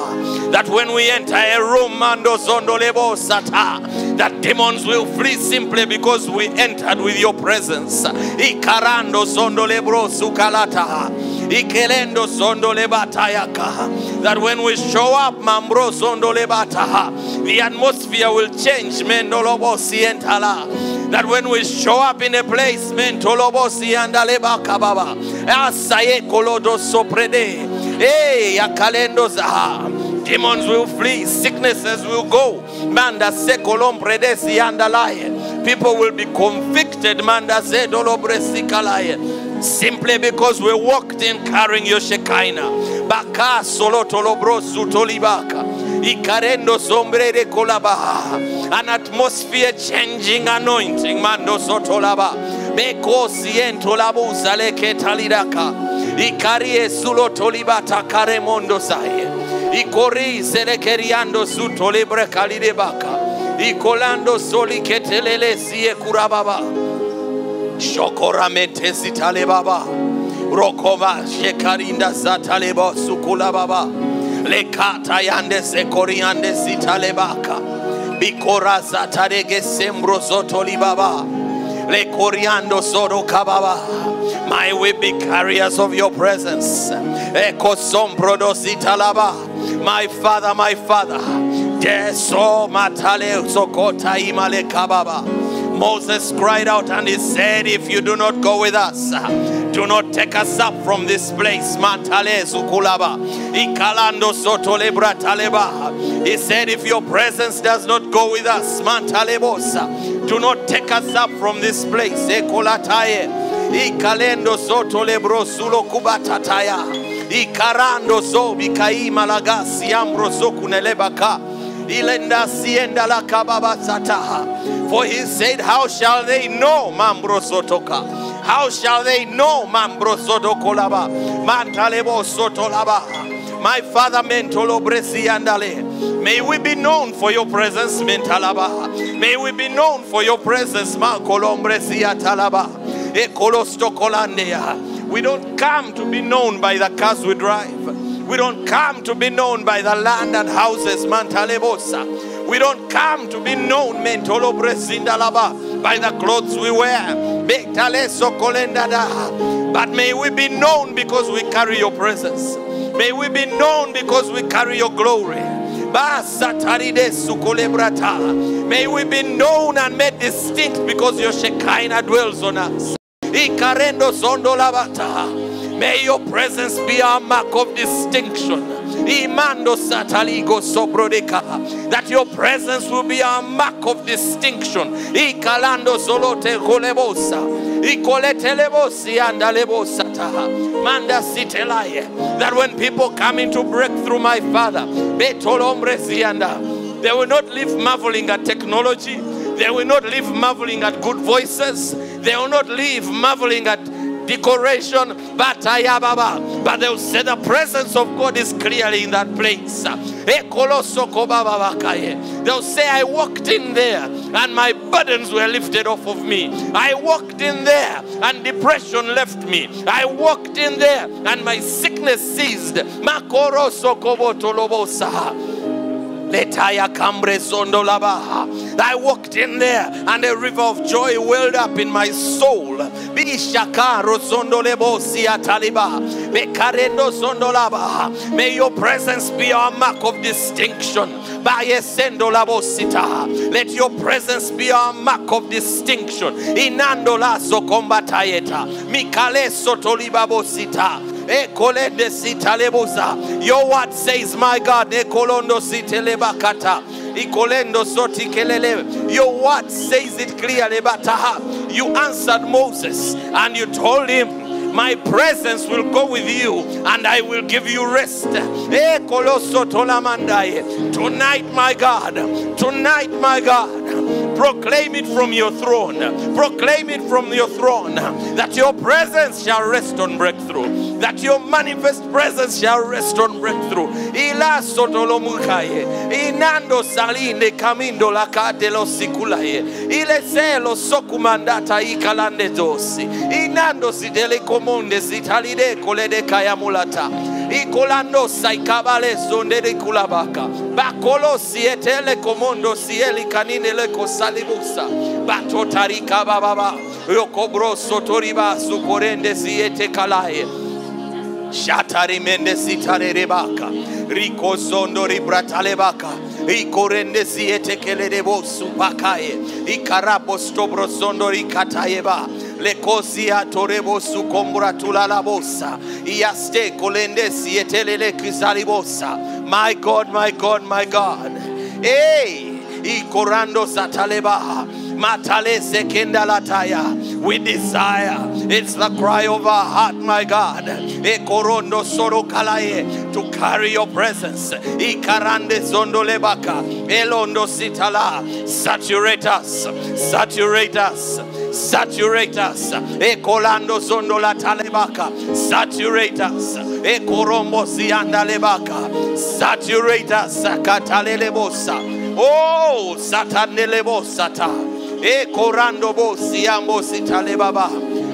That when we enter a room, Mando Zondolebo Sata, that demons will flee simply because we entered with your presence. Ikarando Zondolebro Sukalata. That when we show up, the atmosphere will change. That when we show up in a place, demons will flee, sicknesses will go, people will be convicted. Simply because we walked in carrying your Shekinah. Baka solo tolobro zutolibaka. Ikarendo sombre de kolaba. An atmosphere changing anointing. Mando sotolaba. Beko siento labu saleke talidaka. Ikarie sulo tolibata karemondo saye. Ikori selekeriando zutolibre kalidebaka. Ikolando soli ketelele siye kurababa. Shokoramete sitale baba, Rokova shekarinda satalebo sukula baba, lekata yande sekoriande sitale baka, bikora satarege sembro zotoli baba, lekoriando soro kababa. May we be carriers of your presence. Eko sombro dositalaba, my father, deso matale sokota imale kababa. Moses cried out and he said, if you do not go with us, do not take us up from this place. He said, if your presence does not go with us, do not take us up from this place. For he said, how shall they know, Mambro Sotoka? How shall they know, Mambro Sotokolaba? Mantalebo Sotolaba. My father, Mentolo Bresi Andale. May we be known for your presence, Mentalaba. May we be known for your presence. We don't come to be known by the cars we drive. We don't come to be known by the land and houses. We don't come to be known by the clothes we wear. But may we be known because we carry your presence. May we be known because we carry your glory. May we be known and made distinct because your Shekinah dwells on us. May your presence be our mark of distinction. That your presence will be our mark of distinction. That when people come into breakthrough, my Father, they will not live marveling at technology. They will not live marveling at good voices. They will not live marveling at decoration, but they'll say the presence of God is clearly in that place. They'll say, I walked in there and my burdens were lifted off of me. I walked in there and depression left me. I walked in there and my sickness ceased. I walked in there and a river of joy welled up in my soul. May your presence be our mark of distinction. Let your presence be our mark of distinction. Your word says, my God, your word says it clearly. You answered Moses and you told him, my presence will go with you and I will give you rest. Tonight, my God, tonight, my God, proclaim it from your throne. Proclaim it from your throne that your presence shall rest on breakthrough. That your manifest presence shall rest on breakthrough. Inando salinde camindo la cadelo siculae. Ile selo socumandata I calande dosi. Inando si deleco. Lekosia torebo su kombra tulala bossa. Iaste kolende sietelele kisali bossa. My God, my God, my God. Hey, ikorando sataleba. Matale sekenda lataya. We desire. It's the cry of our heart, my God. Ekorondo soro kalaye. To carry your presence. Ikarande zondo lebaka. Elondo sitala. Saturate us. Saturate us. Saturate us. Ekolando zondola talebaka. Saturate us. Ekorombo sianda lebaka. Saturate us. Katalelebosa. Oh, satanelebosata. Ekorando bosiambo sitalebaba.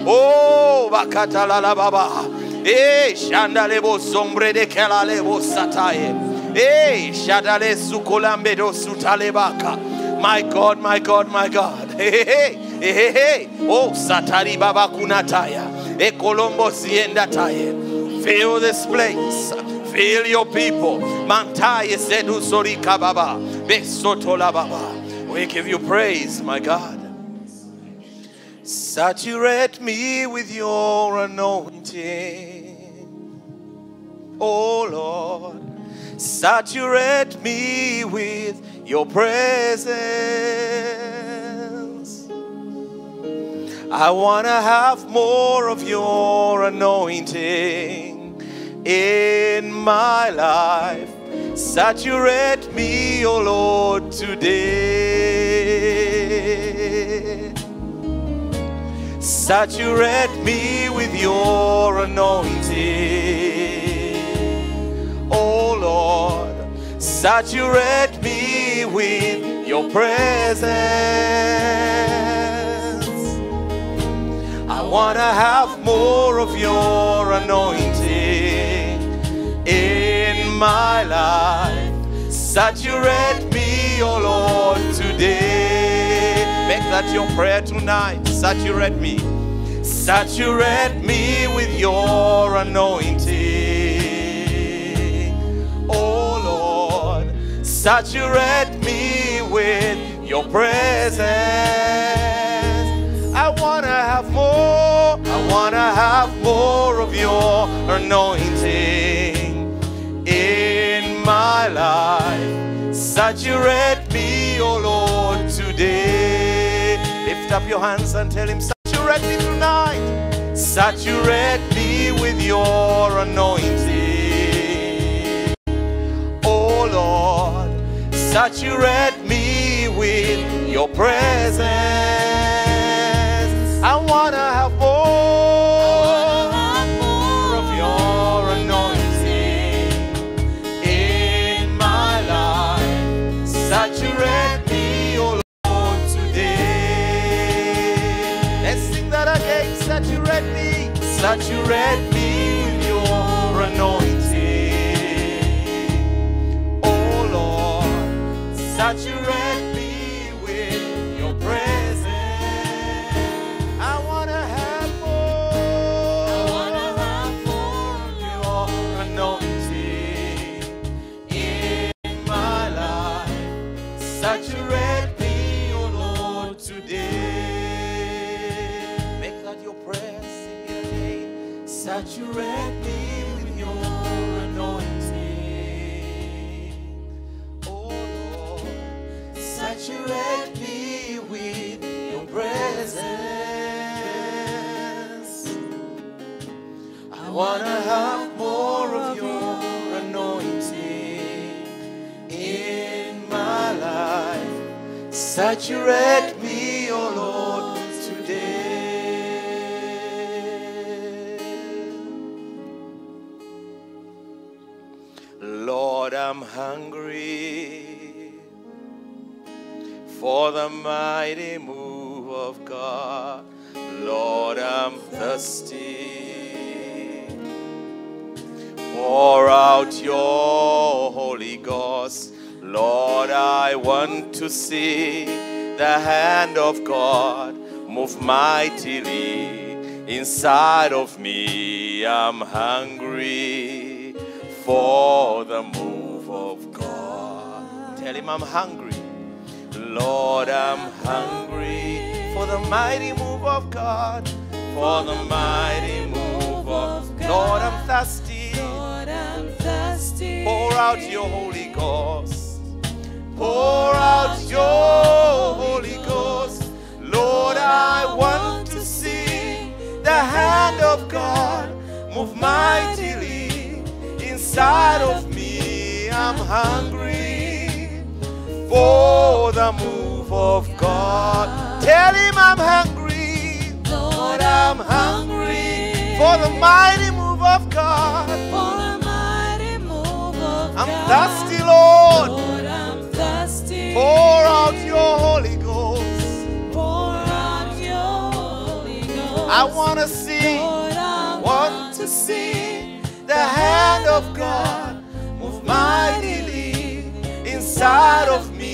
Oh, bakatalalababa. Eh, shandalebo sombre de kelalebo satae. Eh, shadale sukolambe do sutalebaka. My God, my God, my God. Hey, hey. Hey, oh, Satari Baba Kunataya, E Colombo Siendataya. Fill this place, fill your people. Mantai Sedu Sorika Baba, Besotola Baba. We give you praise, my God. Saturate me with your anointing, oh Lord. Saturate me with your presence. I want to have more of your anointing in my life. Saturate me, O Lord, today. Saturate me with your anointing, O Lord. Saturate me with your presence. I want to have more of your anointing in my life. Saturate me, oh Lord, today. Make that your prayer tonight. Saturate me. Saturate me with your anointing, oh Lord. Saturate me with your presence. I want to have more. I want to have more of your anointing in my life. Saturate me, oh Lord, today. Lift up your hands and tell him, saturate me tonight. Saturate me with your anointing, oh Lord. Saturate me with your presence. I want to have more of your anointing in my life. Saturate me, oh Lord, today. Let's sing that again. Saturate me with your anointing, oh Lord. Saturate me with your presence. I want to have more of your anointing in my life. Saturate me, oh Lord, today. Make that your prayer, sing it again. Saturate me with your anointing, oh Lord. Saturate me with your presence. I want to have more of your anointing in my life. Saturate me, oh Lord, today. Lord, I'm hungry for the mighty move of God. Lord, I'm thirsty. Pour out your Holy Ghost. Lord, I want to see the hand of God move mightily inside of me. I'm hungry for the move of God. Tell him I'm hungry. Lord, I'm hungry for the mighty move of God, for the mighty move of God. Lord, I'm thirsty. Lord, I'm thirsty. Pour out your Holy Ghost. Pour out your Holy Ghost. Lord, I want to see the hand of God move mightily inside of me. I'm hungry for the move of God. Tell him I'm hungry. Lord, I'm hungry for the mighty move of God. For the mighty move of God. I'm thirsty, Lord. Lord, I'm thirsty. Pour out your Holy Ghost. Pour out your Holy Ghost. I want to see. Lord, I want to see the hand of God move mightily inside of me.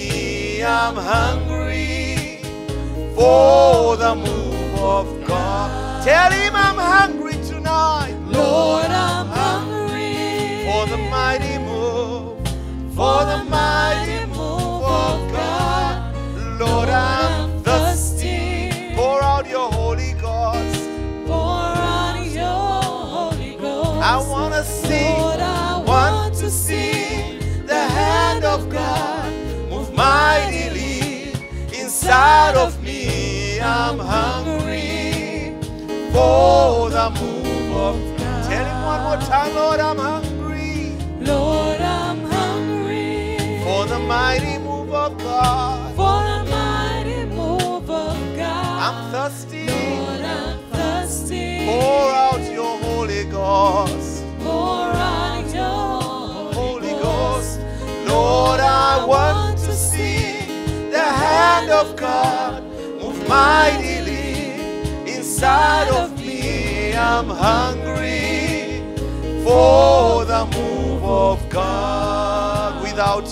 I'm hungry for the move of God. Tell him I'm hungry tonight. Lord, I'm hungry for the mighty move, for the mighty move of God. Lord, I'm thirsty. Pour out your Holy Ghost. Pour out your Holy Ghost. I want to see. Lord, I want to see the hand of God move mightily inside of me. I'm hungry for the move of God. Tell him one more time, Lord, I'm hungry. Lord, I'm hungry for the mighty move of God. For the mighty move of God. I'm thirsty. Lord, I'm thirsty. Pour out your Holy Ghost. Pour out your Holy Ghost. Lord, I want to see God, move mightily inside of me. I'm hungry for the move of God. Without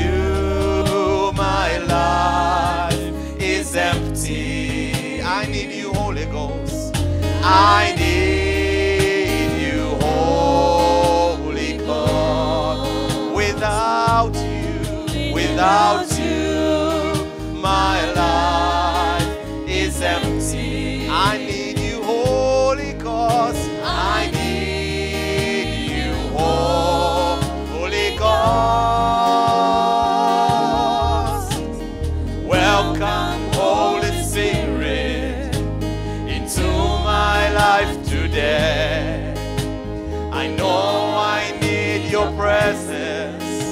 you, my life is empty. I need you, Holy Ghost. I need you, Holy God. Without you, my life is empty. I need you, Holy God. I need you, Holy God. Welcome, Holy Spirit, into my life today. I know I need your presence.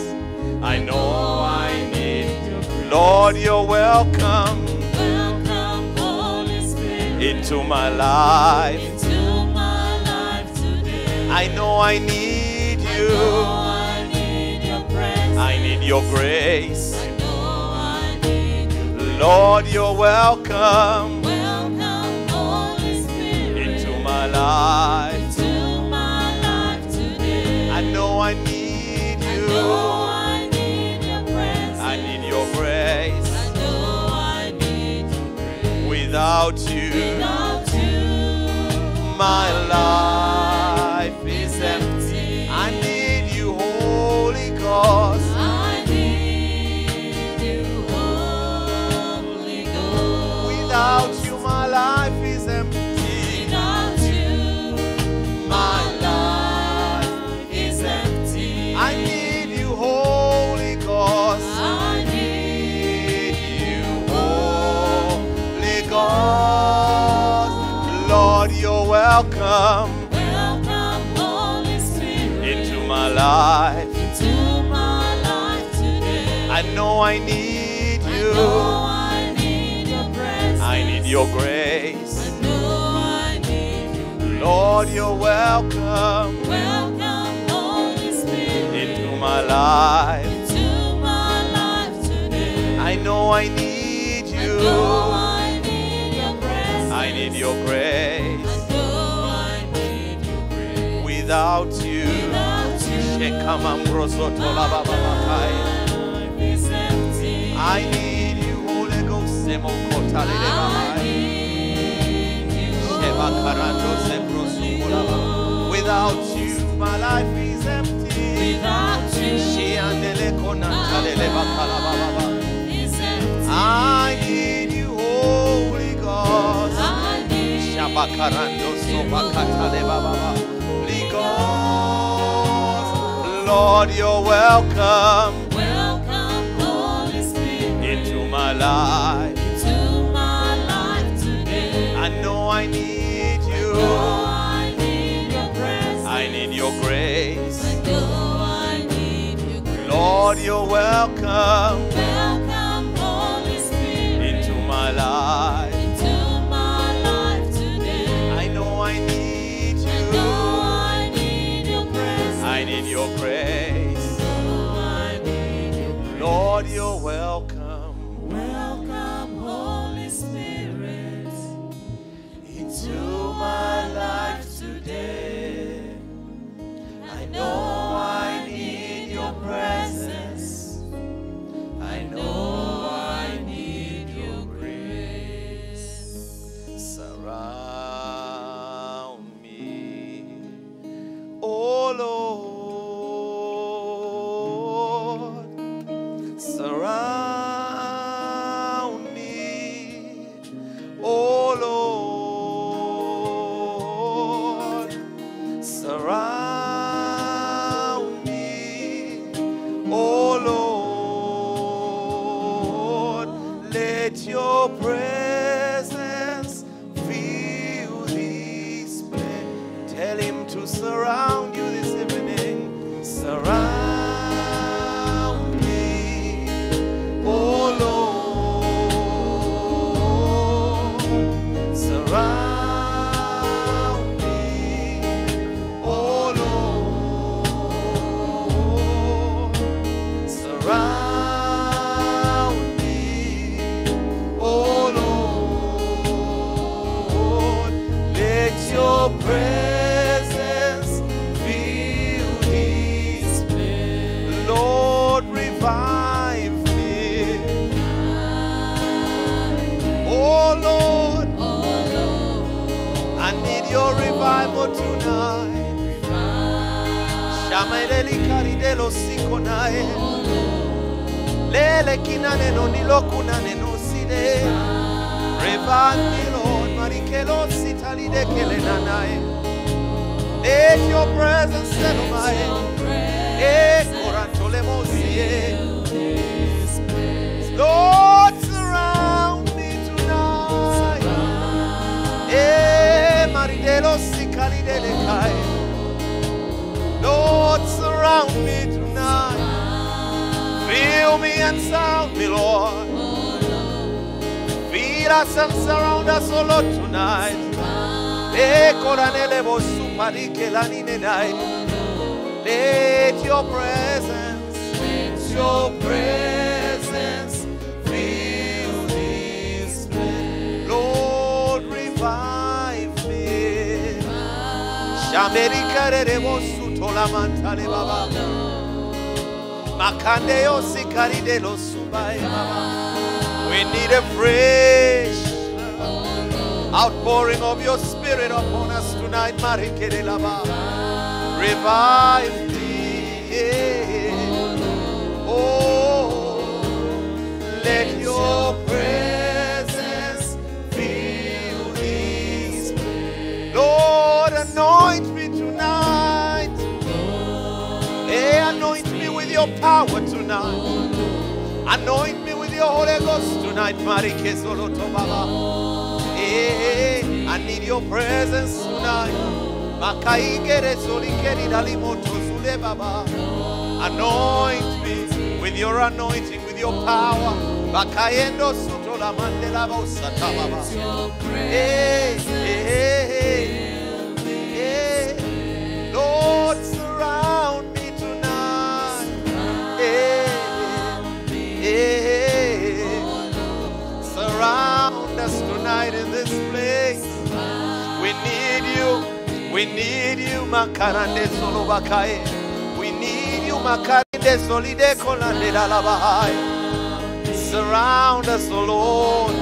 I know I need you, Lord. You're welcome. Welcome, Holy Spirit, into my life. Into my life today. I know I need you. I know I need your presence. I need your grace. I know I need you, Lord. You're welcome. Welcome, Holy Spirit, into my life. Into my life today. I know I need you. I need your grace. I know I need your grace. Without you, my life is empty. I need you, Holy Ghost. I need you, Holy Ghost. Without you, my life is empty. Without you, my life is empty. I need you, Holy Ghost. Lord, you're welcome. Welcome, Holy Spirit, into my life. Into my life today. I know I need you. I know I need your presence. I need your grace. I know I need your grace. Lord, you're welcome. Welcome, Holy Spirit, into my life. Into my life today. I know I need you. I know I need your grace. I know I need your grace. Without you, I need you, Holy Ghost. Without you, my life is empty. Without you, I need you, Holy God. Lord, you're welcome. Welcome, Holy Spirit, into my life. Into my life today. I know I need you. I need your presence. I need your grace. I know I need your grace. Lord, you're welcome. Welcome, Holy Spirit, into my life. Grace. Lord, you're welcome. Welcome, Holy Spirit, into my life today. I know I need your presence. I know I need your grace. Surround me, oh Lord. Surround me, oh Lord. Surround me, oh Lord. Let your presence fill this place. Tell him to surround you this evening. Surround me, oh Lord. Surround your revival tonight. Shamaireli karidelo sikonae. Lele kinane no nilokunane no side. Revive me, Lord. Marikelo sitali de kelenanae. Let your presence settle my head. Korantole mosie. Lord, surround me tonight. Maridelo sikali de lekai. Lord, surround me tonight. Fill me and sound me, Lord. Feel ourselves around us, O Lord, tonight. Let your presence, fill this place. Lord, revive me. We need a fresh outpouring of your spirit upon us tonight. Revive me. Oh, let your presence fill this place. Lord, anoint me tonight. Hey, anoint me with your power tonight. Anoint me with your Holy Ghost tonight, I need your presence tonight. Anoint me with your anointing, with your power. Lord, surround me tonight. Surround us tonight in this place. We need you. We need you, Makarande Solobakae. We need you, Makarande Solide Kolande Dalabahai. Surround us, O Lord.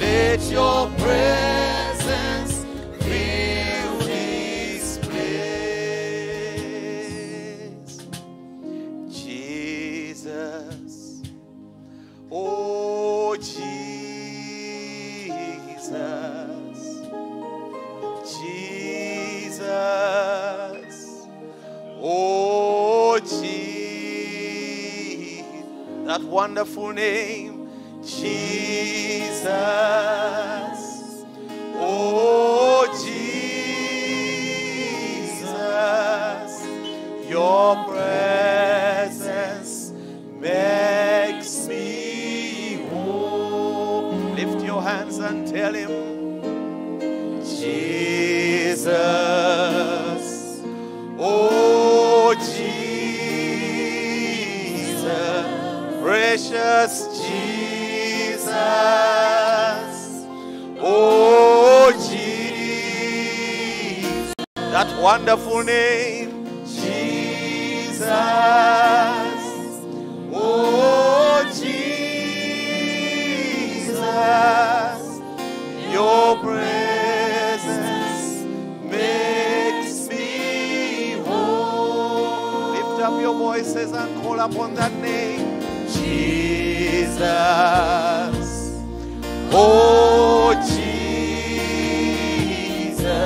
Let your presence fill this place. Jesus. Oh, Jesus, Jesus, oh, Jesus, that wonderful name, Jesus, oh, Jesus, your presence makes me. Hands and tell him, Jesus, oh Jesus, precious Jesus, oh Jesus, that wonderful name, Jesus, oh Jesus. Your presence makes me whole. Lift up your voices and call upon that name, Jesus. Oh, Jesus,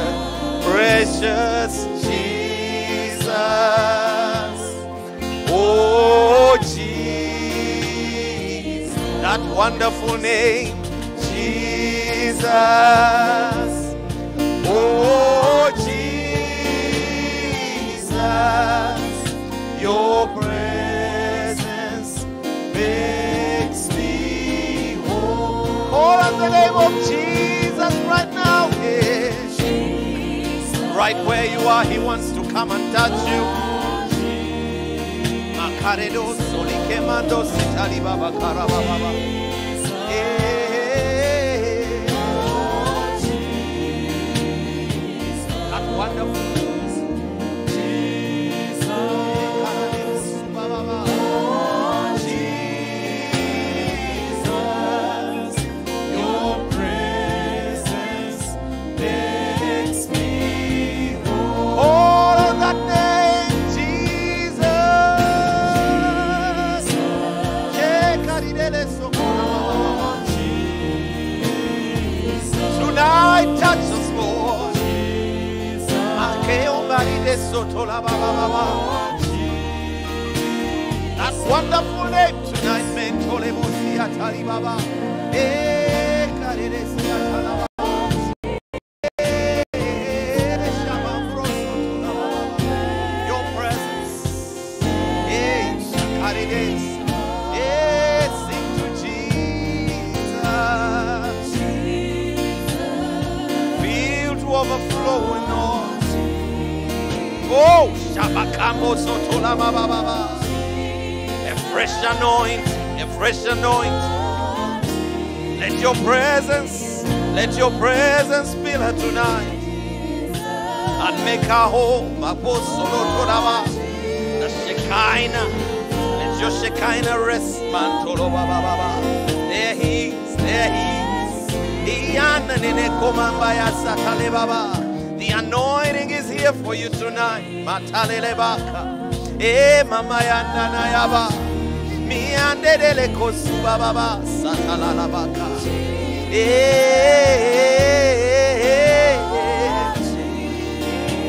precious Jesus. Oh, Jesus, that wonderful name. Jesus, oh Jesus, your presence makes me whole. Call on the name of Jesus right now, yeah. Jesus, right where you are, he wants to come and touch you. Jesus, your presence Tonight, touch us, Lord. That wonderful name tonight, men Tolebosia Talibaba. Oh, a fresh anointing, a fresh anointing. Let your presence fill her tonight and make her home. The Shekinah, let your Shekinah rest. There he is, there he is. The anointing is here for you tonight. Matalelebaka, eh, mama ya nanayaba, mi andele kosubaba, satalalabaka, eh,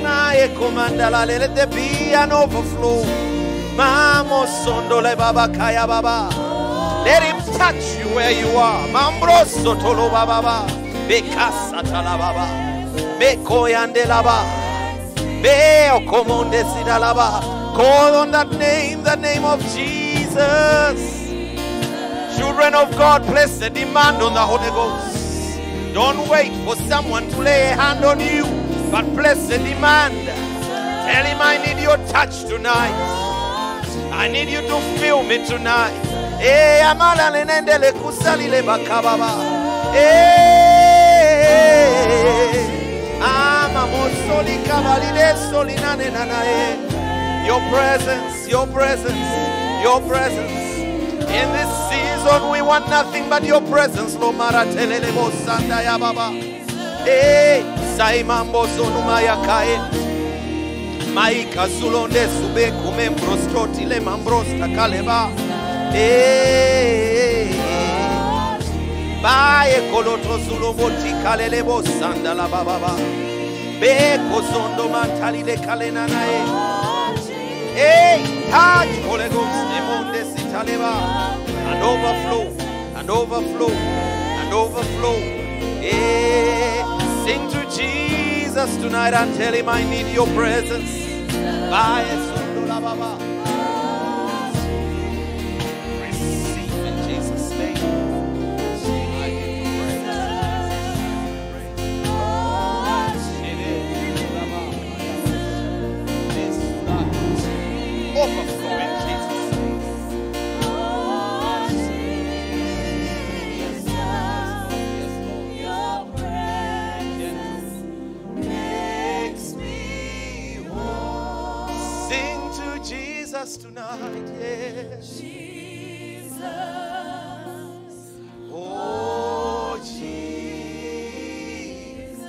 na e komandala let there be an overflow. Mamo sondole baba kaya baba, let him touch you where you are. Mambroso tolo baba, bekasa talababa. Me koyande laba, me okomonde sidalaba. Call on that name of Jesus. Children of God, place a demand on the Holy Ghost. Don't wait for someone to lay a hand on you, but place a demand. Tell him, I need your touch tonight. I need you to feel me tonight. Eh, amala lenende le kusali le bakababa. Eh. Your presence, your presence. In this season, we want nothing but your presence. Lomara telelebo sanda ya baba. Eh, saimambo sonuma ya kae. Maika zulonde sube kumembros totile mambros takaleba. Eh, bae koloto zulobo tikalelebo sanda la baba. Beko sondo mantali de kalenanae. Hey, touch Holy Ghost, demonde sitaleba. And overflow, and overflow, and overflow. Hey, sing to Jesus tonight and tell him I need your presence. Bae sondo la baba. Receive in Jesus' name. Tonight, yes. Jesus, oh Jesus,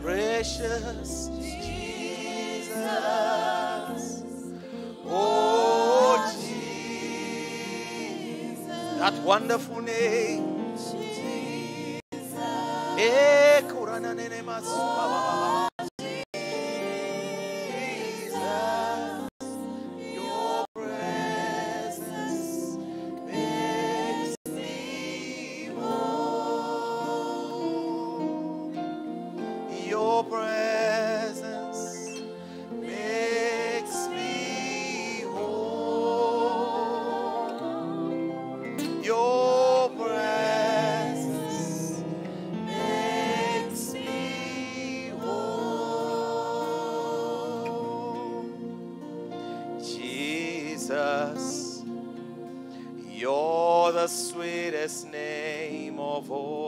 precious Jesus, oh Jesus, that wonderful name, Jesus, eh, Kurana nene masu. Name of all.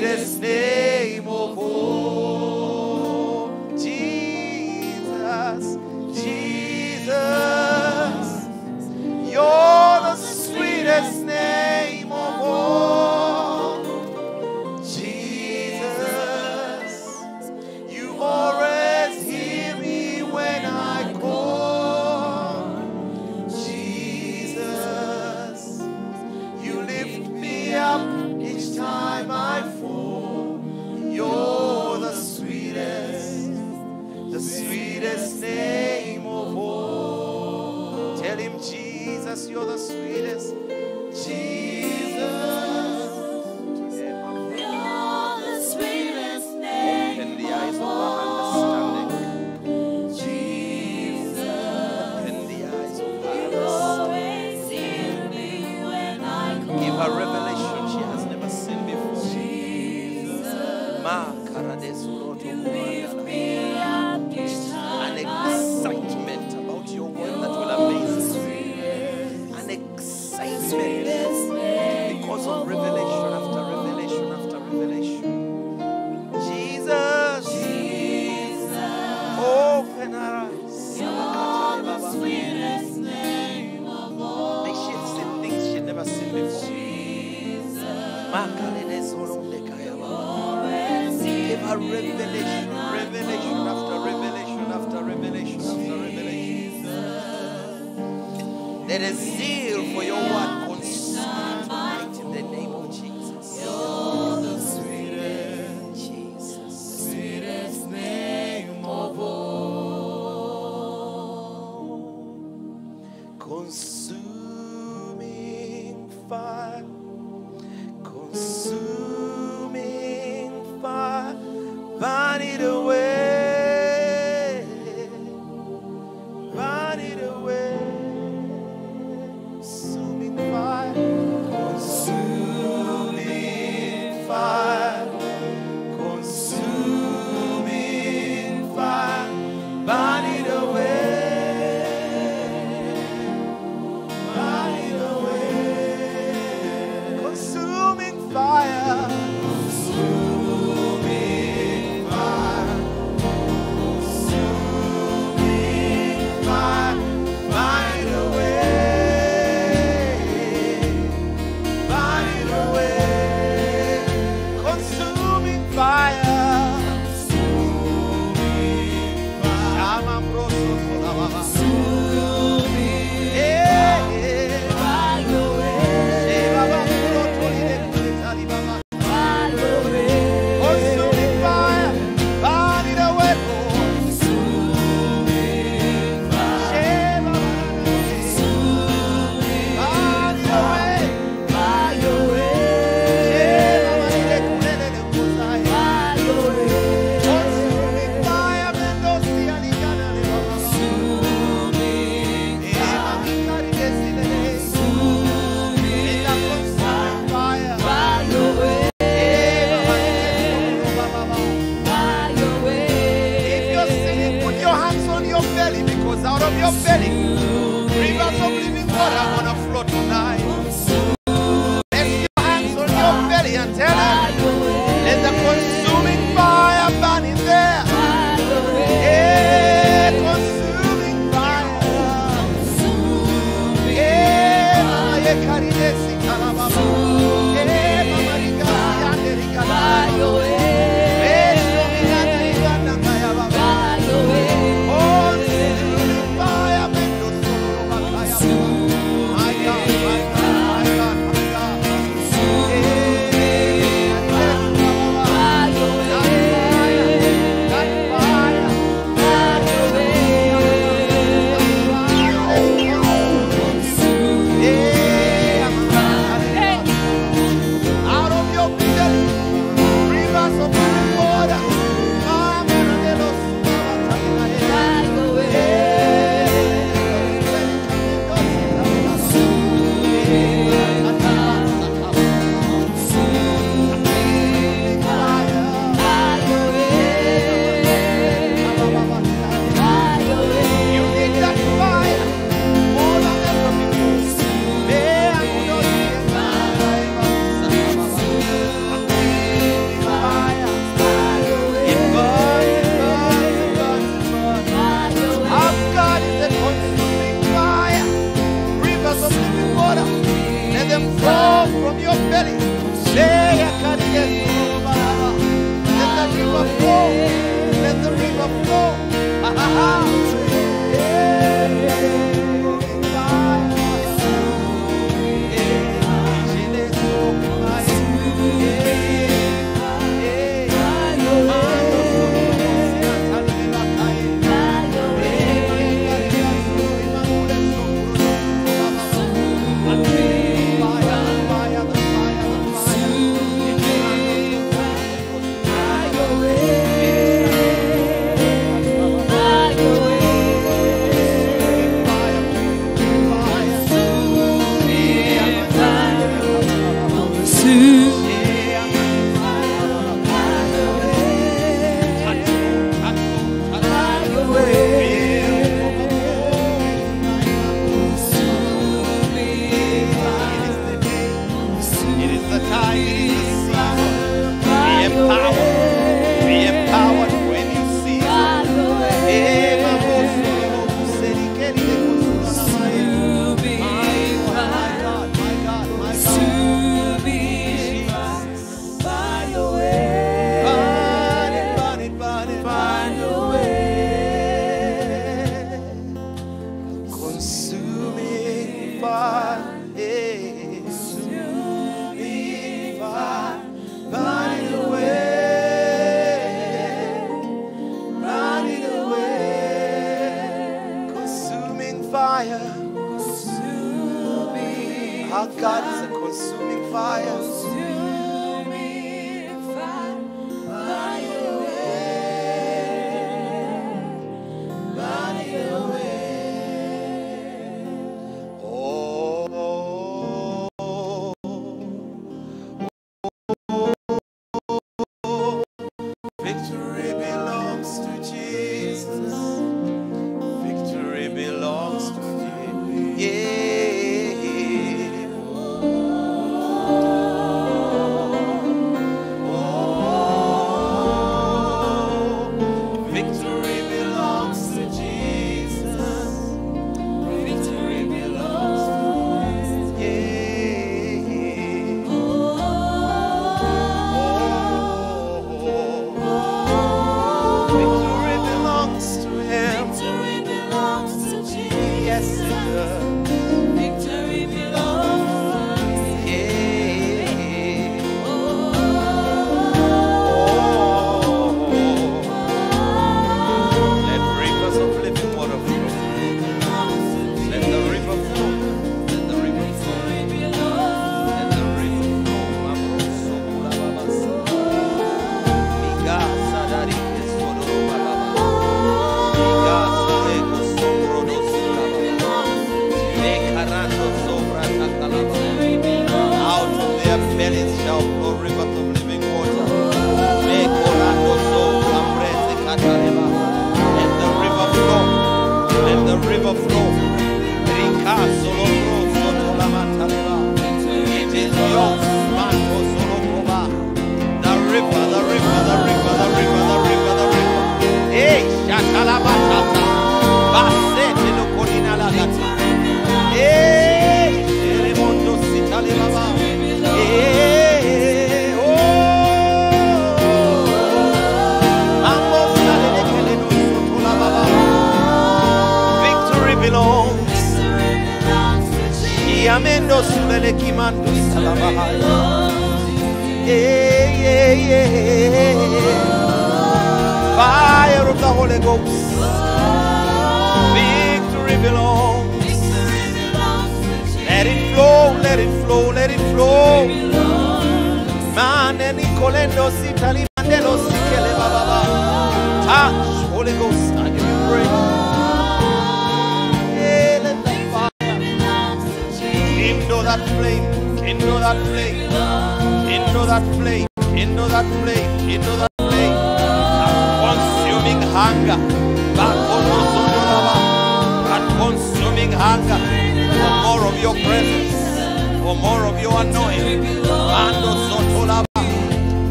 greatest name of all. Jesus, Jesus, you're the sweetest name of all. Jesus, you always hear me when I call. Jesus, you lift me up each time I fall. You're the sweetest name of all. Tell him, Jesus, you're the sweetest. Jesus, you're the sweetest name in the eyes of our understanding. Jesus, in the eyes of our understanding. You always hear me when I call. Give her revelation she has never seen before. Jesus, you lift me up each time. An excitement about your word that will amaze us. An excitement because of revelation after revelation after revelation. Jesus, Jesus, open our eyes. You're the sweetest name of all. May she have seen things she never seen before. Give her revelation, revelation after revelation after revelation after revelation. Let a zeal for your word consume tonight in the name of Jesus. You're the sweetest, Jesus, sweetest name of all. Consuming fire. Consuming fire, burn it away, burn it away. Consuming fire, consuming fire, consuming fire, burn it away. I Fire of the Holy Ghost. Victory belongs. Let it flow, let it flow, let it flow. Mane nicolendo si talimandelo si kele baba. Touch, Holy Ghost, I give you praise. That flame, into that flame, into that flame, into that flame, into that flame, consuming hunger, that consuming hunger for more of your presence, for more of your anointing,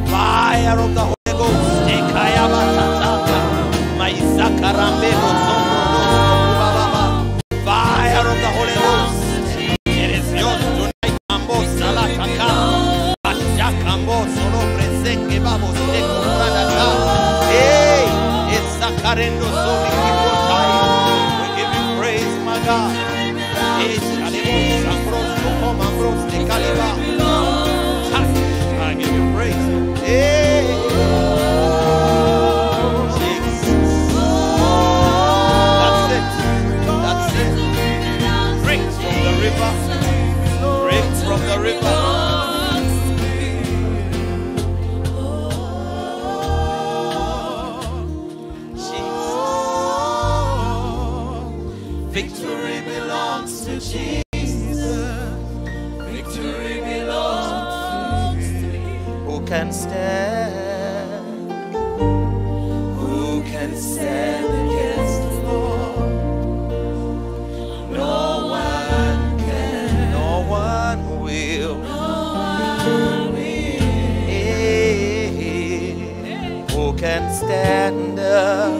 fire of the Holy Ghost, fire of the Holy Ghost. We give you praise, my God. I give you praise. Hey, Jesus. That's it. That's it. Drink from the river. Drink from the river. Victory belongs to Jesus. Victory belongs to Him. Who can stand? Who can stand against the Lord? No one can. No one will. No one will. Hey, hey, hey. Who can stand up?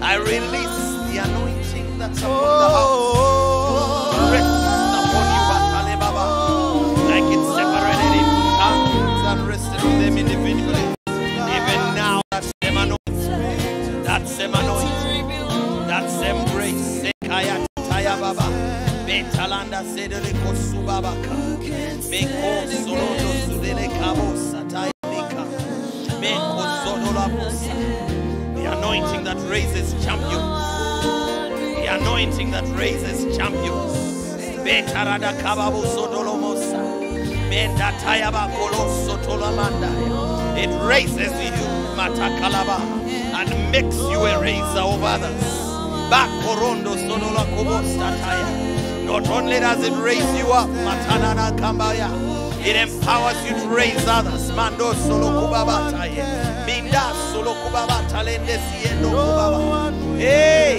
I release the anointing that's upon the house. Rest upon you, Batale Baba. Like it separated into tongues and rested on them individually. Even now, that same anointing, that same anointing, that same grace. Sekaya Taya Baba. Betalanda Sedele Kosubabaka. Beko Solondo Sudele Kabo Sataya Beka. Beko Sodola Bosa. The anointing that raises champions. The anointing that raises champions. Betarada kababo sodolomosa. Benda tayaba koloso tolamanda. It raises you, matakalaba, and makes you a raiser of others. Bakorondo sodola kobosta taya. Not only does it raise you up, matanana kambaya. It empowers you to raise others. Mando solo kubaba taye. Minda solo kubaba talende siendo kubaba. Hey!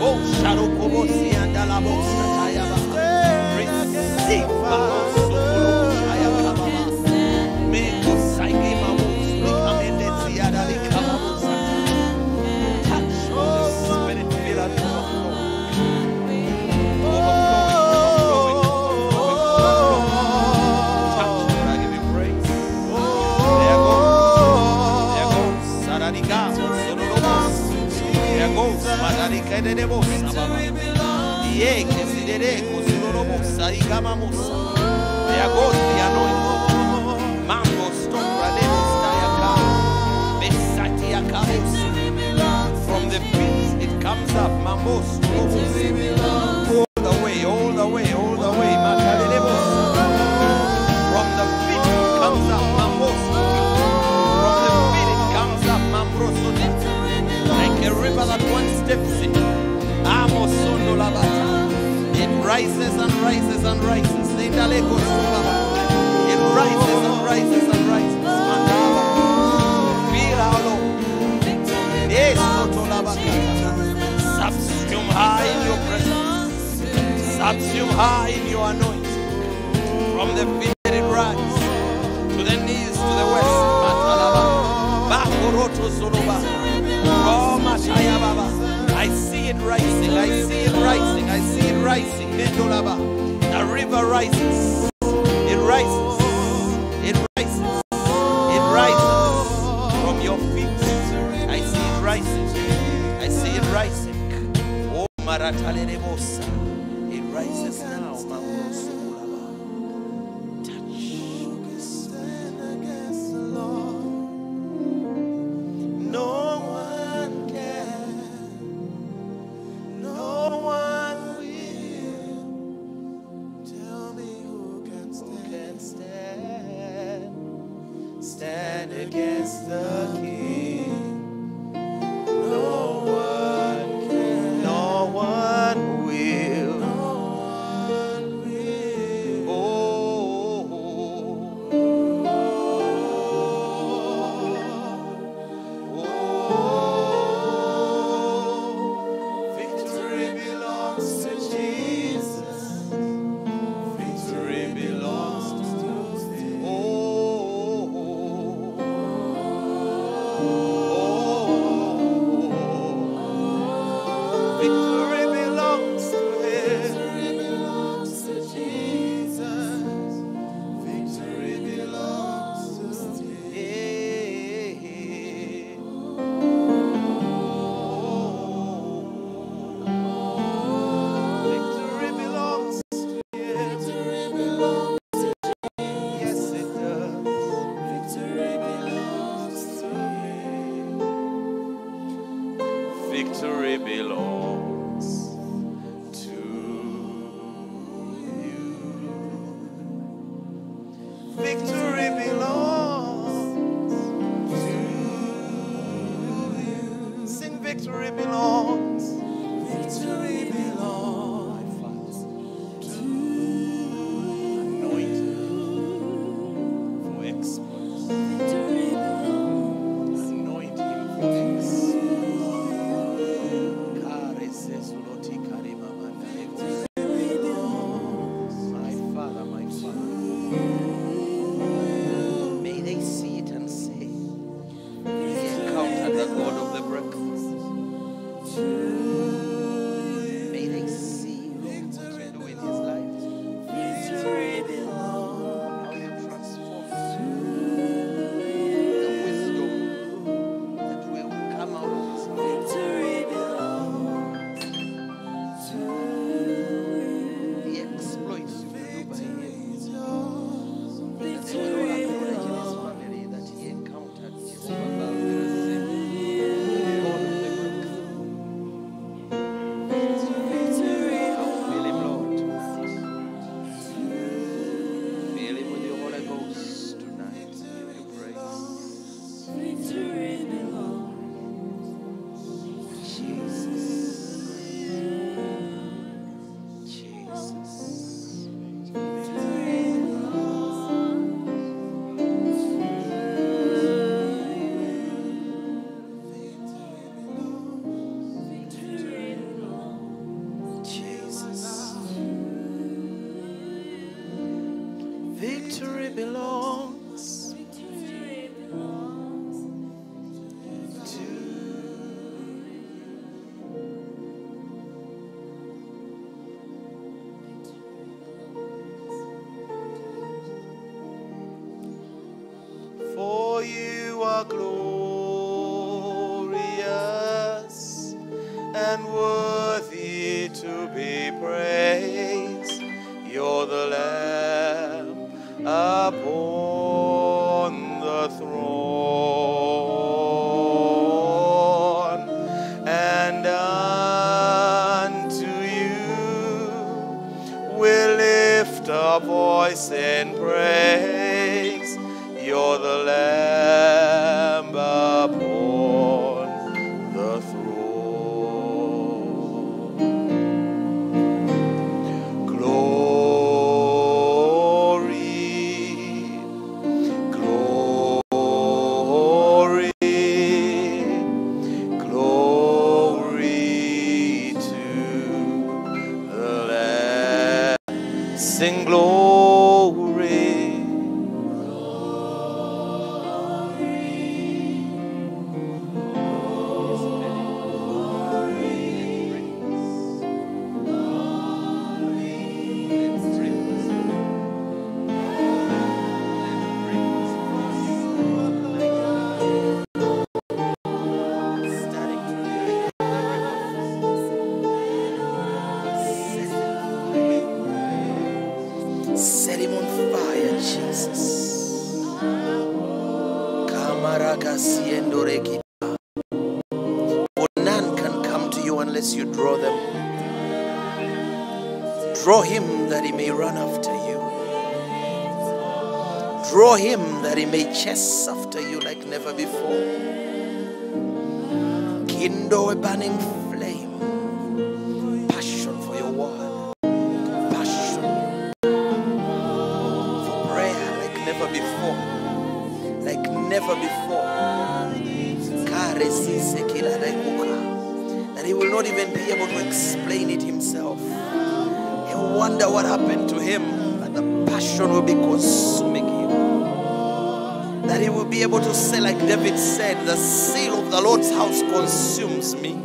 Oh, sharu kubosi andala bosta taya baba. Receive baba solo taya baba. Mendo saige baba. Likamende siada likamaba. Touch the spirit fill us up. Overflowing. From the pits it comes up, mambos, all the way, all the way, all the way, from the pit it comes up, mambos, from the pit it comes up, mambros, like a river that one steps in. It rises and rises and rises. It rises and rises and rises. Subsume high in your presence. Subsume high in your anointing. From the feet it rises to the knees, to the west. I see it rising, I see it rising, I see it rising. The river rises, it rises, it rises, it rises from your feet. I see it rising, I see it rising. Oh, Maratalebosa, it rises now. sing glory. Glory, glory, glory. Set him on fire, Jesus. For none can come to you unless you draw them. Draw him that he may run after you. Draw him that he may chase after you like never before. Kindle a burning flame. Passion for your word. Like never before. That he will not even be able to explain it himself. He'll wonder what happened to him, and the passion will be consuming him. That he will be able to say, like David said, the seal of the Lord's house consumes me.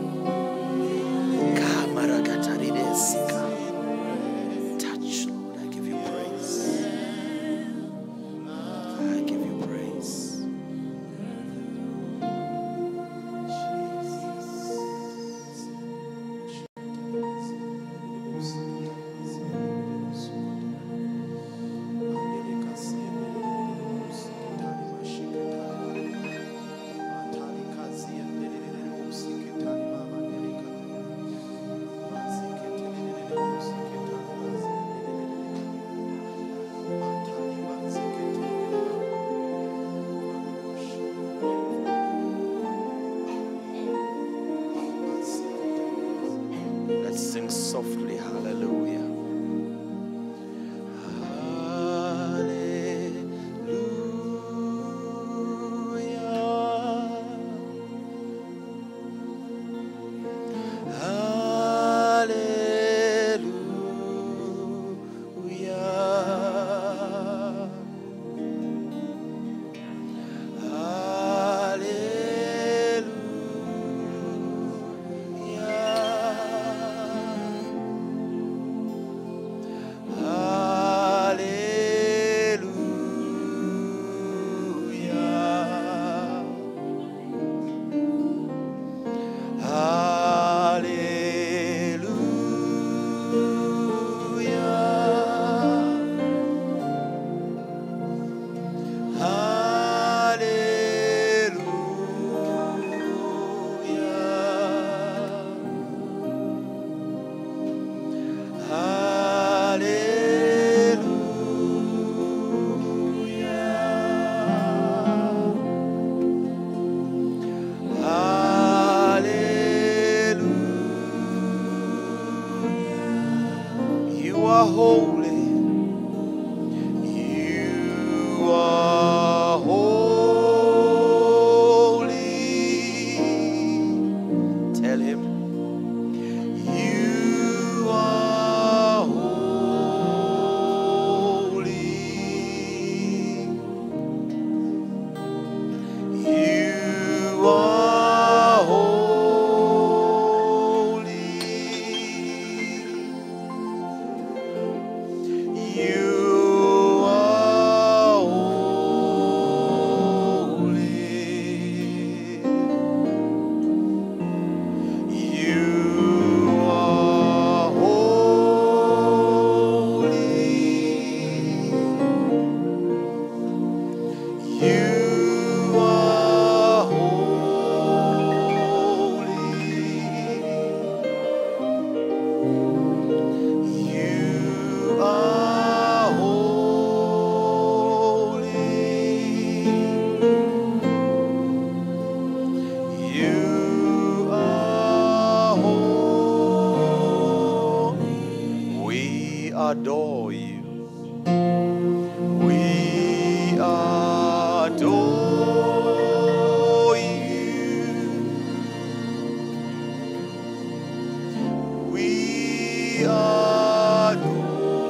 We adore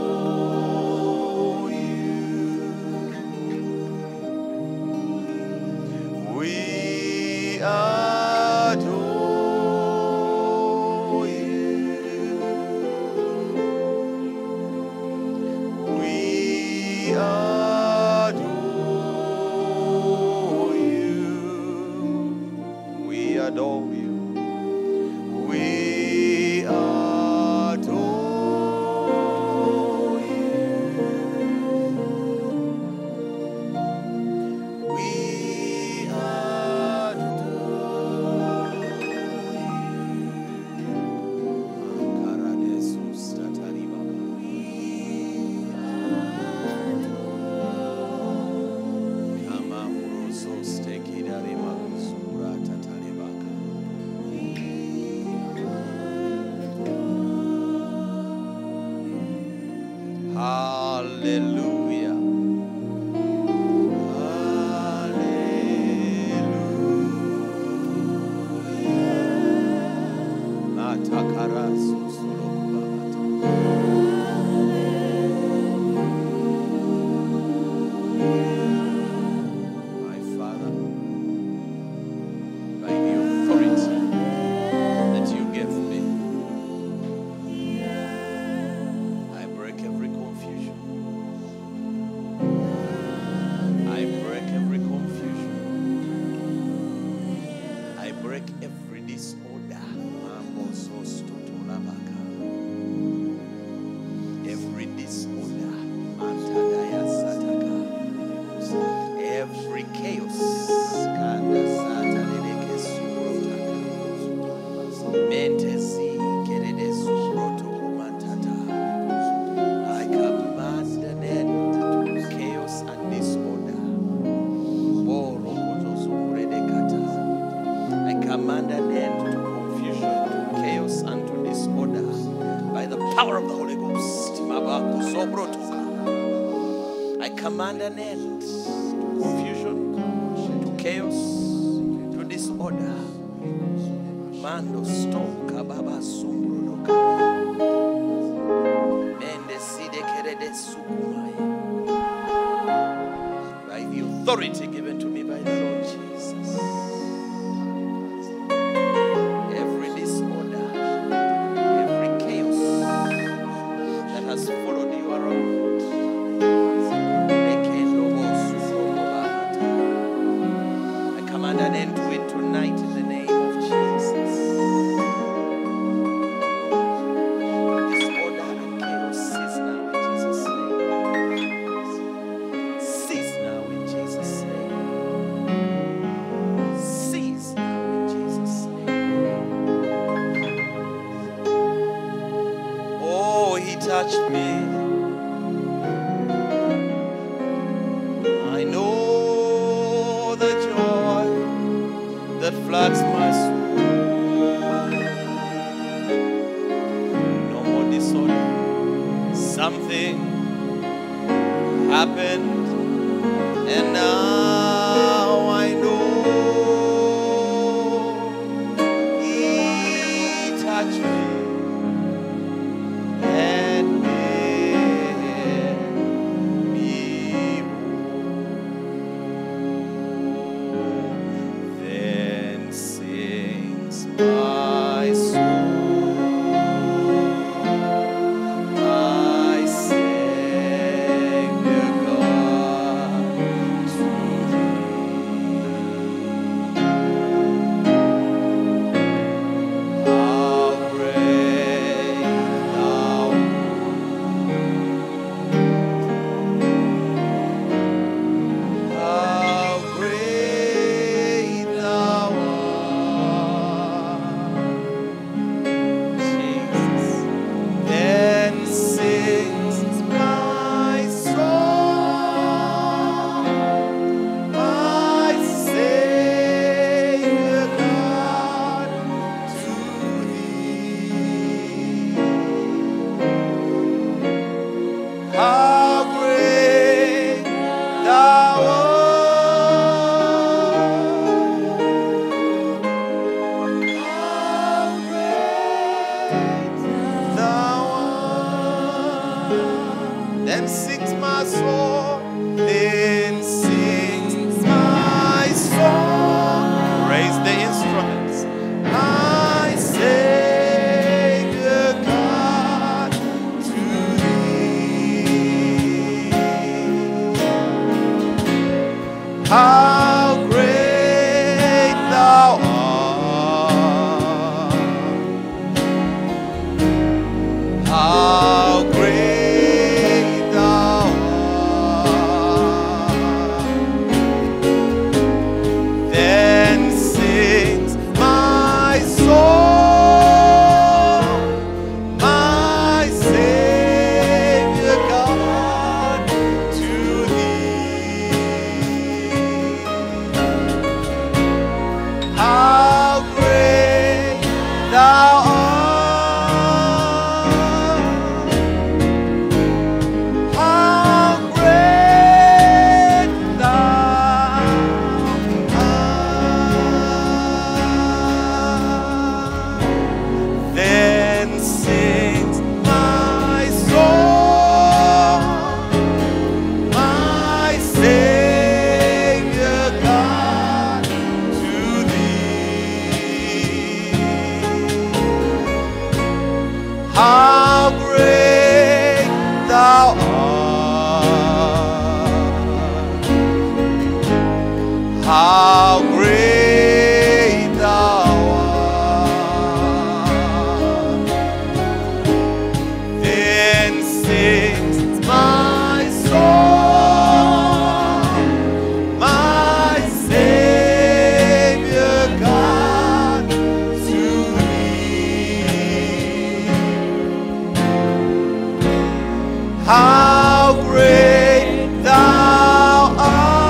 How great thou art!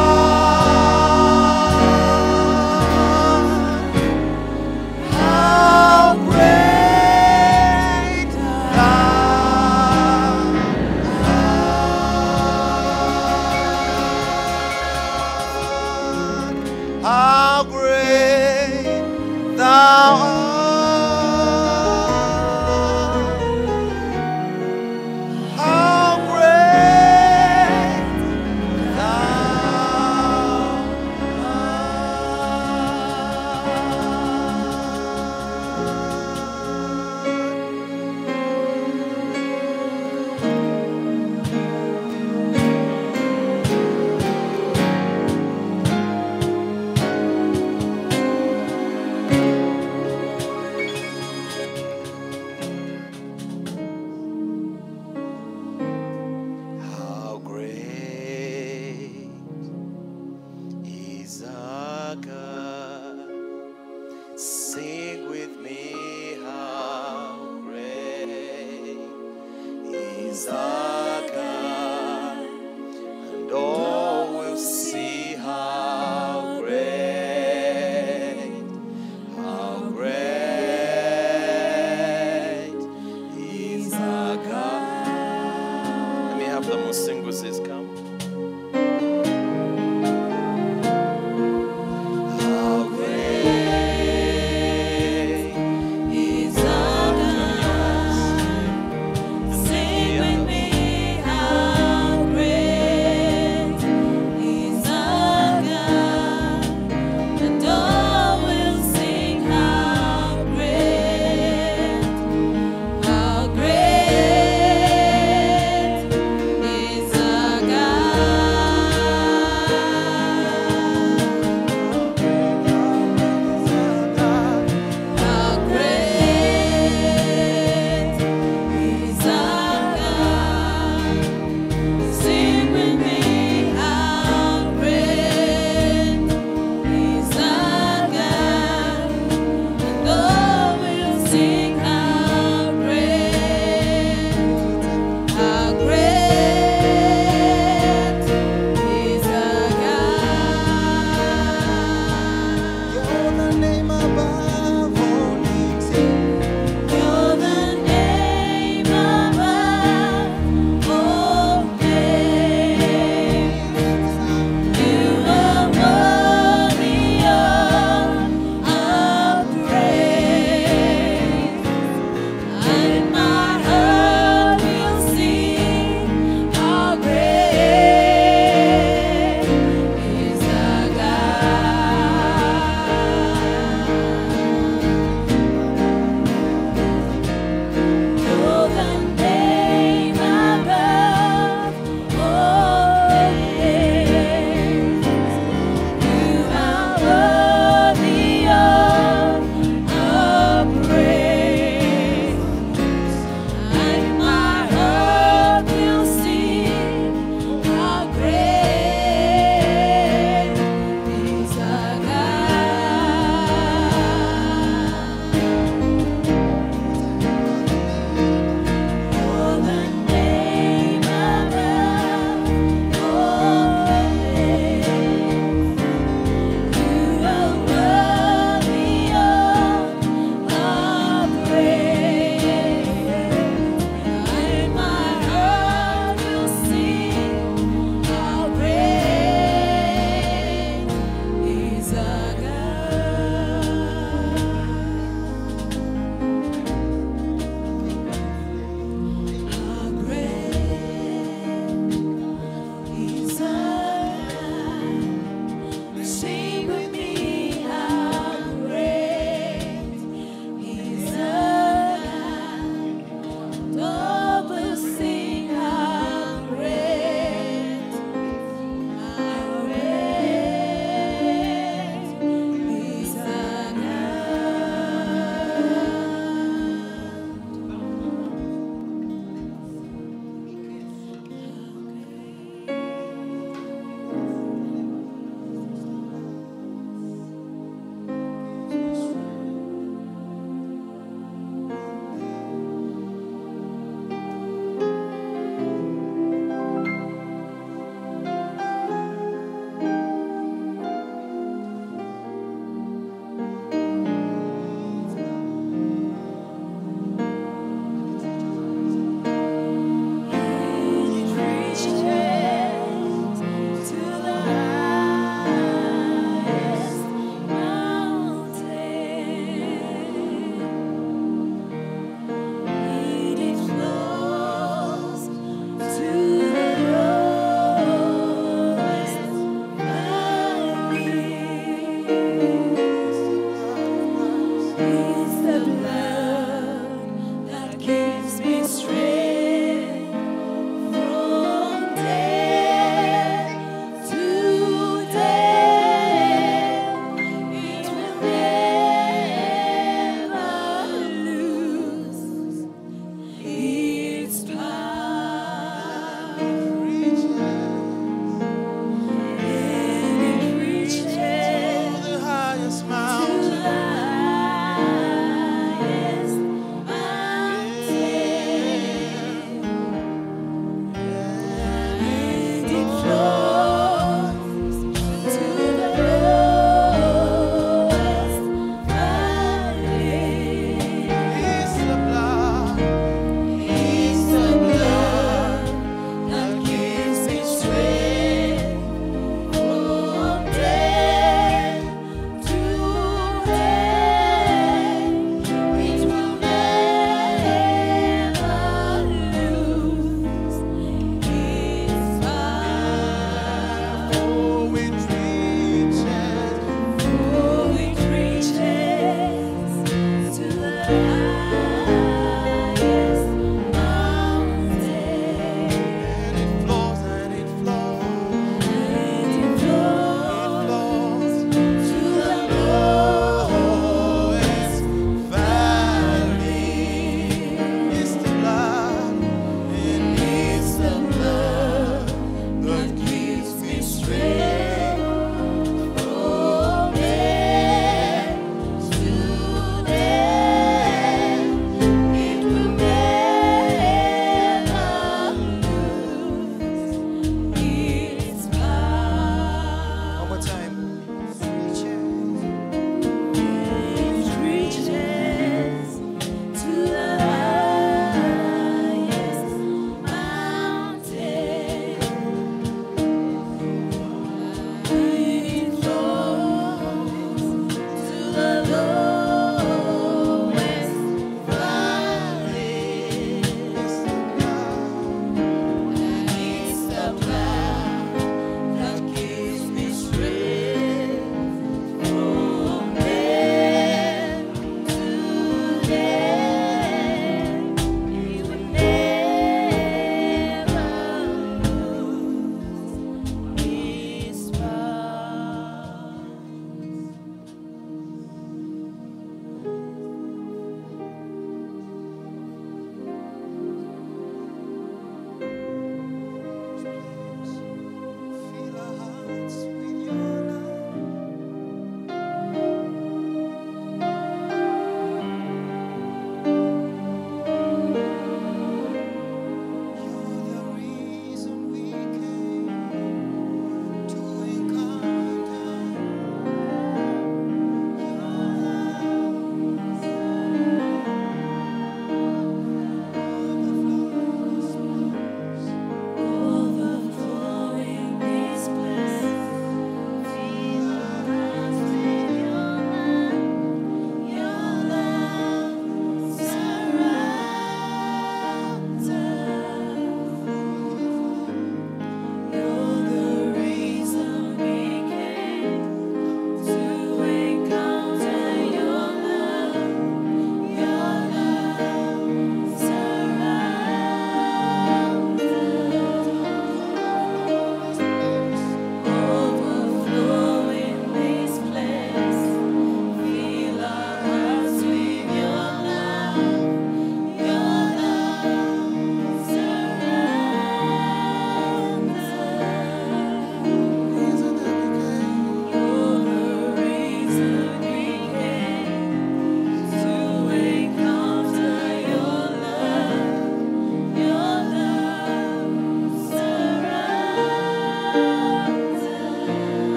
How great thou art! How great thou art! How great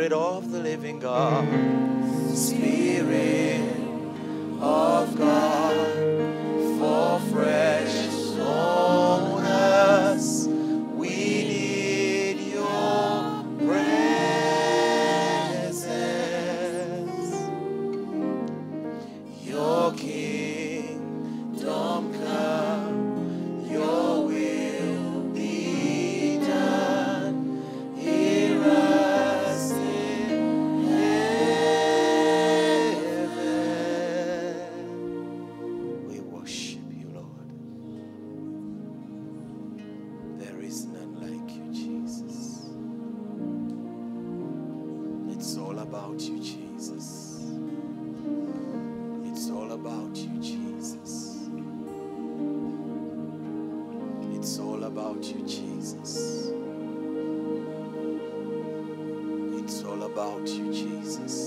Spirit of the living God. Spirit of God, for fresh soulness, we need your presence. Your kingdom come, your will be done here as in heaven. We worship you, Lord. There is none like you, Jesus. It's all about you, Jesus. It's all about you, Jesus. It's all about you, Jesus. It's all about you, Jesus.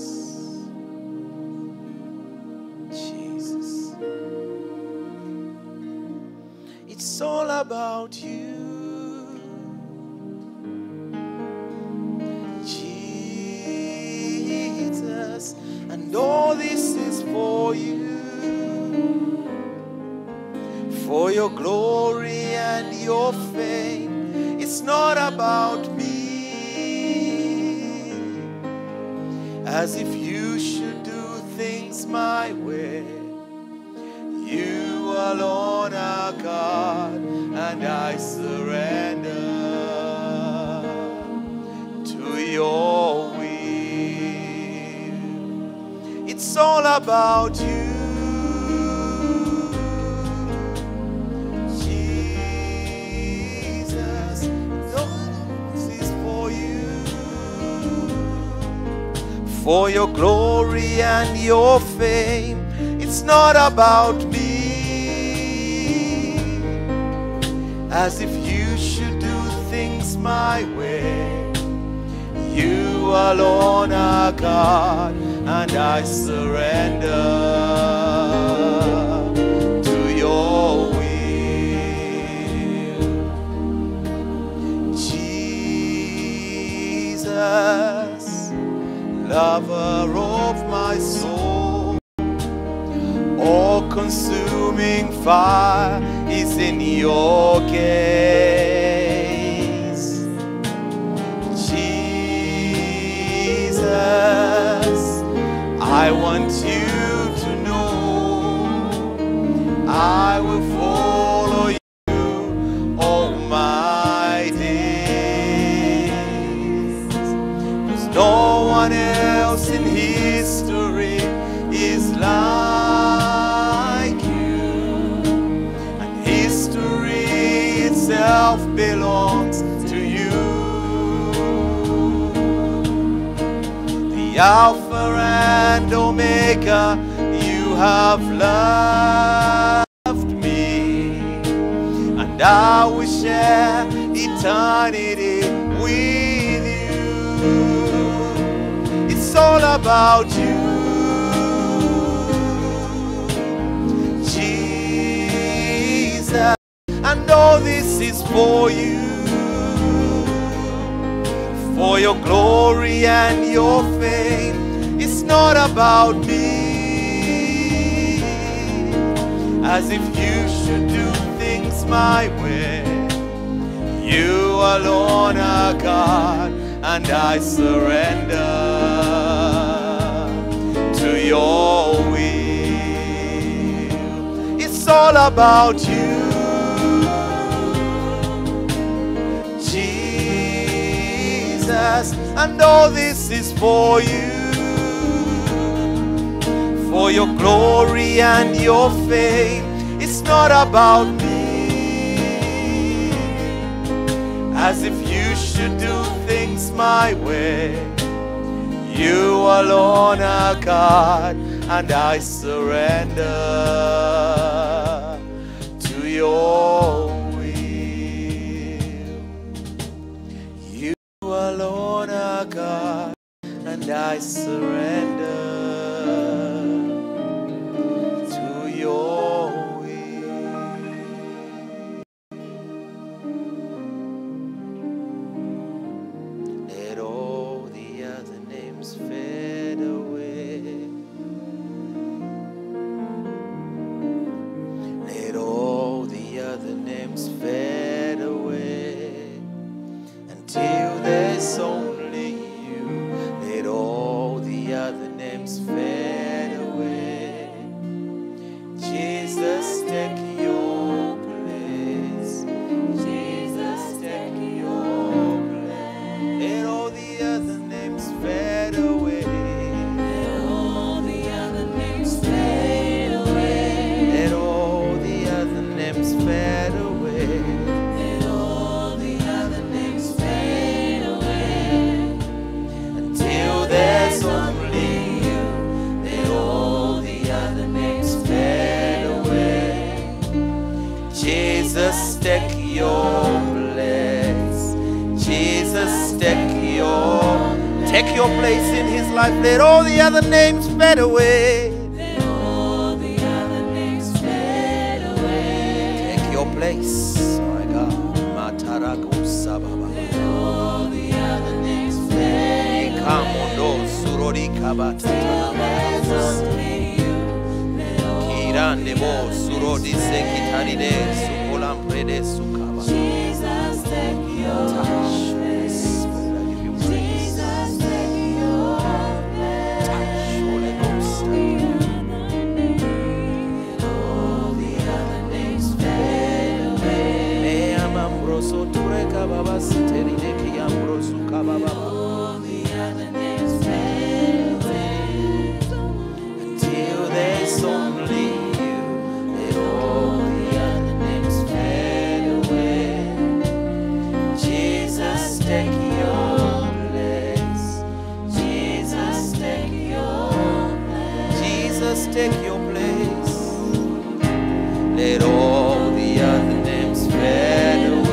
Jesus. It's all about you, Jesus. And all this is for you, for your glory and your fame. It's not about me, as if you should do things my way. You alone are God, and I surrender to your will. It's all about you, Jesus. All this is for you, for your glory and your fame. It's not about me, as if you should do things my way. You alone are God, and I surrender to your will. Jesus, lover of my soul, all-consuming fire is in your gaze. Jesus, I want you to know I will follow you all my days. 'Cause no one else in history is like you, and history itself belongs to you. The Alpha and Omega, you have loved me, and I will share eternity with you. It's all about you, Jesus, and all this is for you, for your glory and your fame. It's not about me, as if you should do things my way. You alone are God, and I surrender to your will. It's all about you, Jesus, and all this is for you, for your glory and your fame. It's not about me, as if you should do things my way. You alone are God, and I surrender to your will. You alone are God, and I surrender. Let all the other names Jesus, take your place in his life. Let all the other names fade away. Let all the other names fade away. Take your place, my God. Let all the other names fade away. Jesus, take your place. All the other names fade away until there's only you. Let all the other names fade away. Jesus, take your place. Jesus, take your place. Jesus, take your place. Let all the other names fade away.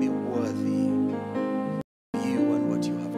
Be worthy of you and what you have.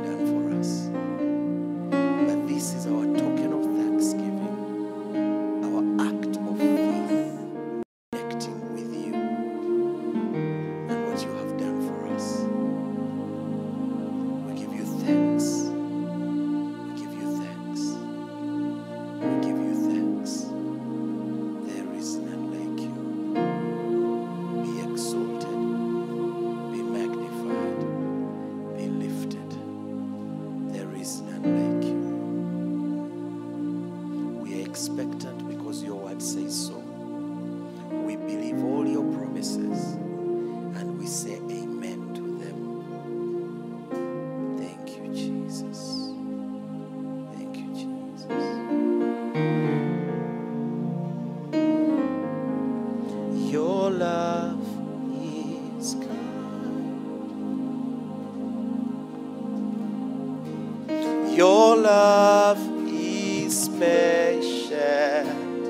your love is patient.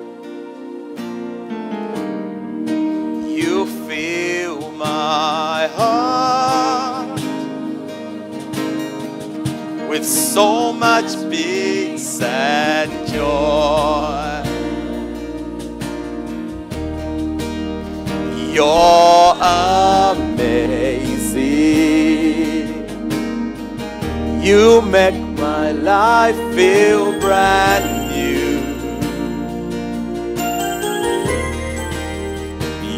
You fill my heart with so much peace and joy. You're amazing. You make my life feel brand new.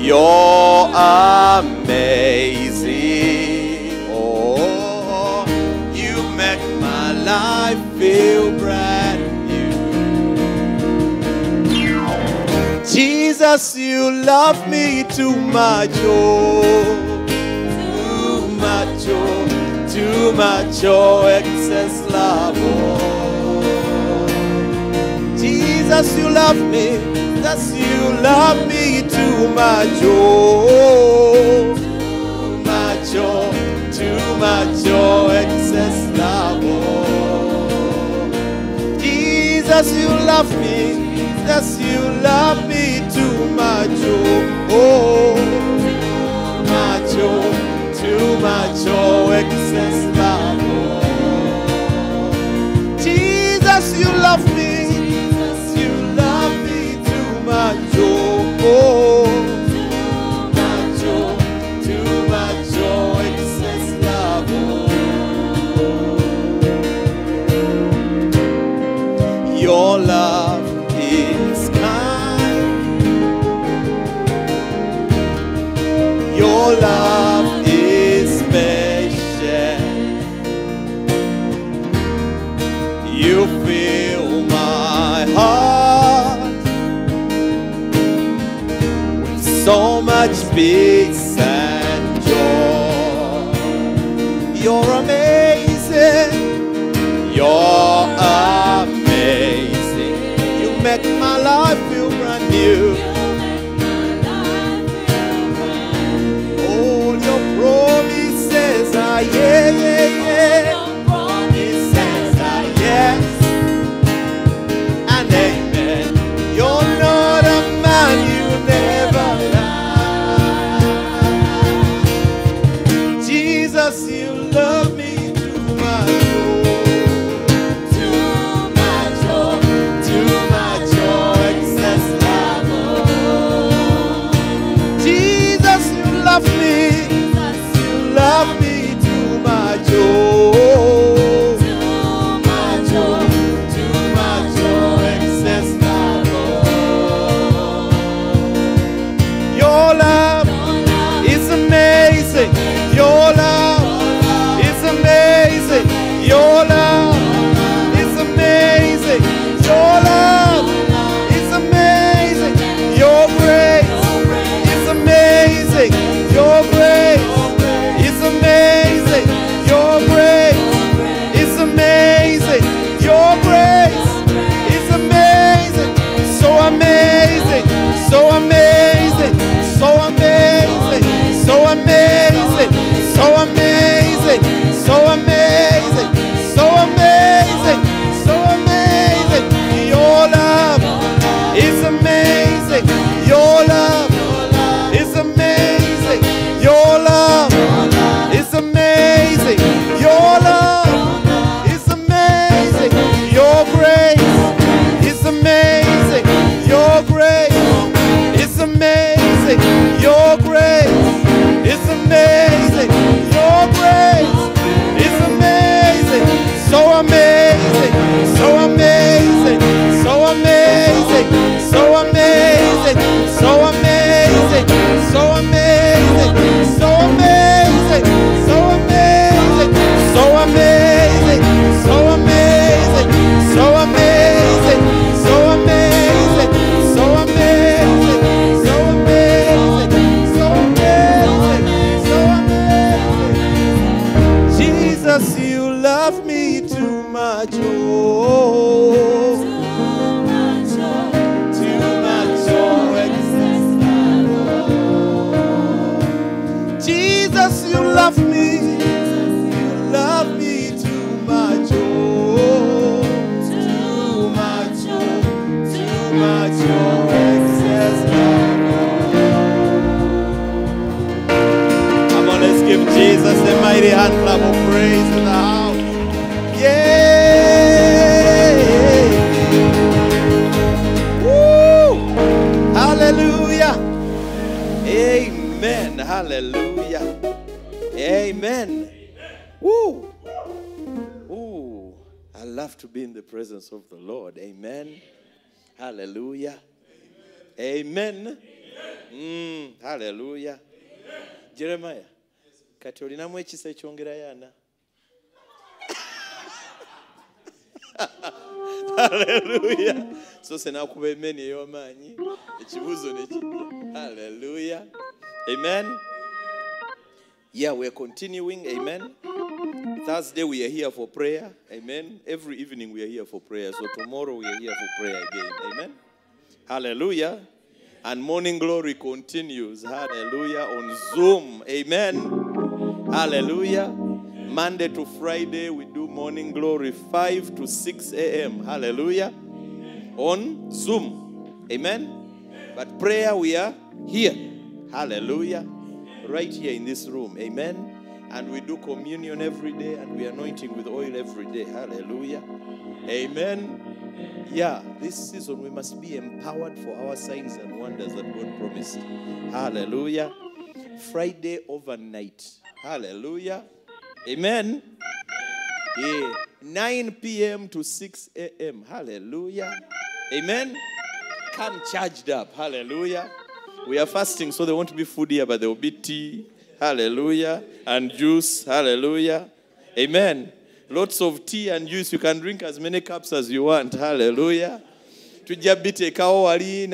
You're amazing. Oh, you make my life feel brand new. Jesus, you love me too much, oh, too much, oh. Too much, oh, excess love, oh. Jesus, you love me. Jesus, you love me too much, oh. Too much, oh, excess love, oh. Jesus, you love me. Jesus, you love me too much, oh, oh. Too much, oh. Too much, oh, excess love, oh. Jesus, you love me. Jesus, you love me too much, oh, oh. Too much, oh, excess love, oh. Your love is kind. Your love. So much peace and joy. You're amazing. You're amazing. You make my life feel brand new. All your promises are yes. All your promises are yes and amen. You're not a man you never. Jesus, you love me too much, oh. love to be in the presence of the Lord. Amen. Amen. Hallelujah. Amen. Amen. Amen. Hallelujah. Amen. Jeremiah. Kati olinamu ekisa ekyongera yana. Hallelujah. So senakuba amen eyomanyi. Ekibuzo neki. Hallelujah. Amen. Yeah, we're continuing. Amen. Thursday we are here for prayer. Amen. Every evening we are here for prayer. So tomorrow we are here for prayer again. Amen. Hallelujah. And morning glory continues. Hallelujah. On Zoom. Amen. Hallelujah. Monday to Friday we do morning glory 5 to 6 a.m. Hallelujah. On Zoom. Amen. But prayer we are here. Hallelujah. Right here in this room. Amen. And we do communion every day, and we anointing with oil every day. Hallelujah. Amen. Yeah, this season we must be empowered for our signs and wonders that God promised. Hallelujah. Friday overnight. Hallelujah. Amen. Yeah. 9 p.m. to 6 a.m. Hallelujah. Amen. Come charged up. Hallelujah. We are fasting, so there won't be food here, but there will be tea. Hallelujah. And juice. Hallelujah. Amen. Lots of tea and juice. You can drink as many cups as you want. Hallelujah. And you can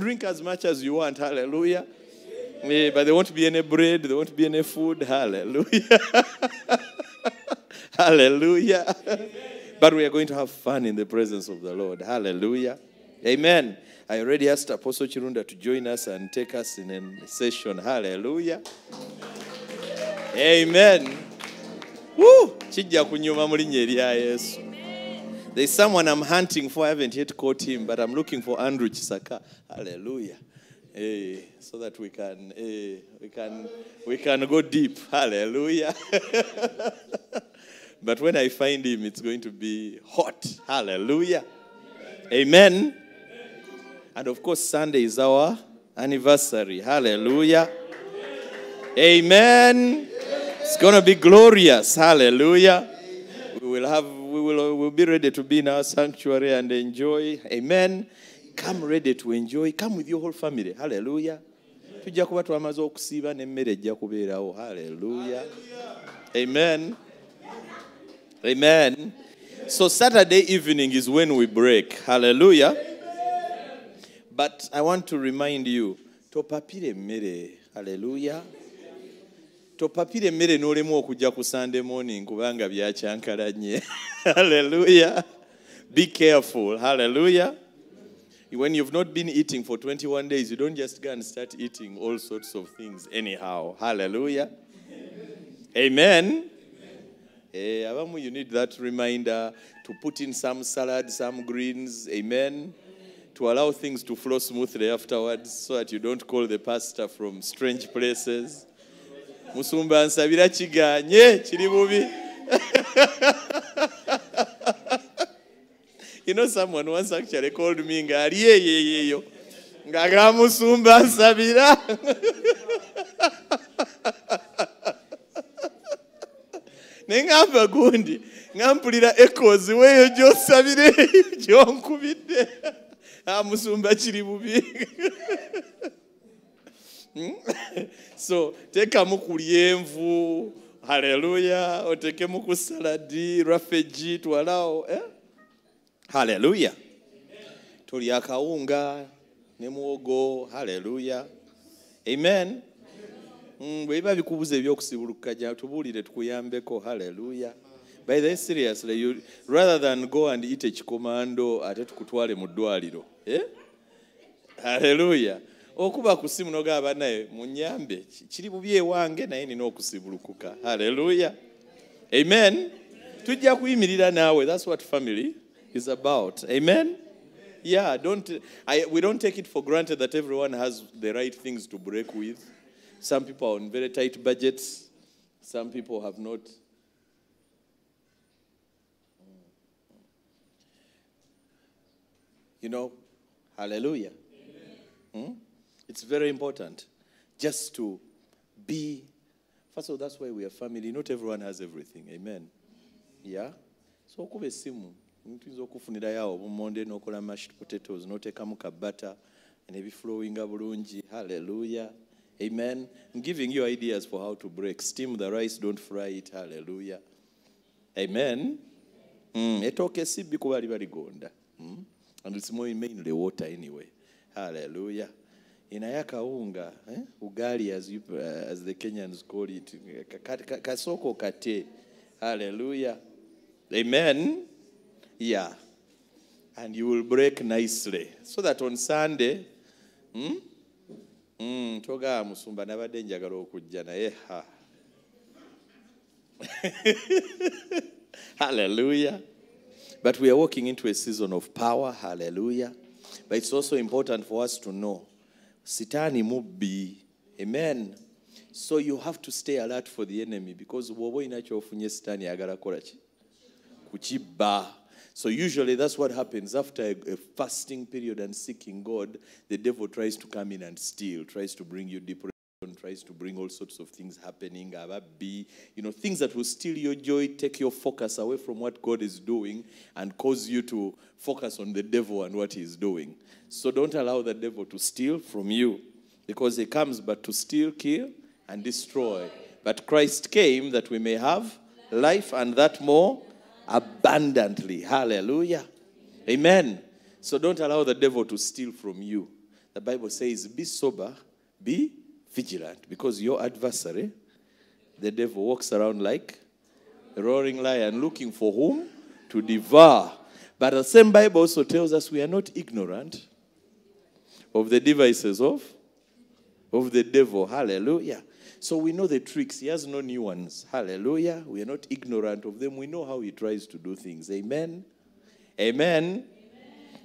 drink as much as you want. Hallelujah. Yeah, but there won't be any bread. There won't be any food. Hallelujah. Hallelujah. But we are going to have fun in the presence of the Lord. Hallelujah. Amen. I already asked Apostle Chirunda to join us and take us in a session. Hallelujah. Amen. Woo! There's someone I'm hunting for. I haven't yet caught him, but I'm looking for Andrew Chisaka. Hallelujah. Hey, so that we can go deep. Hallelujah. But when I find him, it's going to be hot. Hallelujah. Amen. And of course, Sunday is our anniversary. Hallelujah. Amen. It's going to be glorious. Hallelujah. We will be ready to be in our sanctuary and enjoy. Amen. Come ready to enjoy. Come with your whole family. Hallelujah. Hallelujah. Amen. Amen. So Saturday evening is when we break. Hallelujah. But I want to remind you, topapire mere, hallelujah. Topapire mere nolemu okuja ku Sunday morning kubanga byacyankala nye. Hallelujah. Be careful. Hallelujah. When you've not been eating for 21 days, you don't just go and start eating all sorts of things anyhow. Hallelujah. Amen. Abamu, you need that reminder to put in some salad, some greens. Amen. To allow things to flow smoothly afterwards so that you don't call the pastor from strange places. Musumba nsabira chiganye chiri bubi. You know, someone once actually called me ngari yeyeyo. Ngaga musumba nsabira. Nengamba gundi ngampulira echoes weyo jo sabire jo nkubide. So, take a mukulienvu, hallelujah, or take a mukusaladi, refugee to allow, eh? Hallelujah. Toliakaunga, nemuogo, hallelujah. Amen. Beba vikubuze vyokusibulukaja, tubulire tukuyambeko, hallelujah. By the way, seriously, you, rather than go and eat a chikomando at kutwale mudwaliro. Eh? Hallelujah. Okuba kusimu noga abanaye munyambe. Chiri bubye wange na yini nokusibulukuka. Hallelujah. Amen. Tujja kuyimirira nawe. That's what family is about. Amen. Yeah, we don't take it for granted that everyone has the right things to break with. Some people are on very tight budgets. Some people have not. You know, hallelujah. It's very important just to be, first of all, that's why we are family. Not everyone has everything. Amen. Yeah. So kube simu. Ntuizo okufunira yawo obumonde nokola mashed potatoes notekamu ka butter and ebi flowing abulungi. Hallelujah. Amen. I'm giving you ideas for how to break. Steam the rice, don't fry it. Hallelujah. Amen. Etoke sibi kuba libali gonda. And it's more mainly water anyway. Hallelujah. Inayaka unga, ugali as the Kenyans call it. Kasoko kate. Hallelujah. Amen. Yeah. And you will break nicely. So that on Sunday, toga musumba nabadde njagala okujja naye ha. Hallelujah. But we are walking into a season of power. Hallelujah. But it's also important for us to know Sitani mubbi. Amen. So you have to stay alert for the enemy because wobo inachoofunye Sitani agala kola chi kuchiba. So usually that's what happens after a fasting period and seeking God. The devil tries to come in and steal, tries to bring you depression, tries to bring all sorts of things happening. Things that will steal your joy, take your focus away from what God is doing and cause you to focus on the devil and what he is doing. So don't allow the devil to steal from you because he comes but to steal, kill, and destroy. But Christ came that we may have life and that more abundantly. Hallelujah. Amen. So don't allow the devil to steal from you. The Bible says, be sober, be vigilant, because your adversary, the devil, walks around like a roaring lion, looking for whom to devour. But the same Bible also tells us we are not ignorant of the devices of the devil. Hallelujah. So we know the tricks. He has no new ones. Hallelujah. We are not ignorant of them. We know how he tries to do things. Amen. Amen. Amen.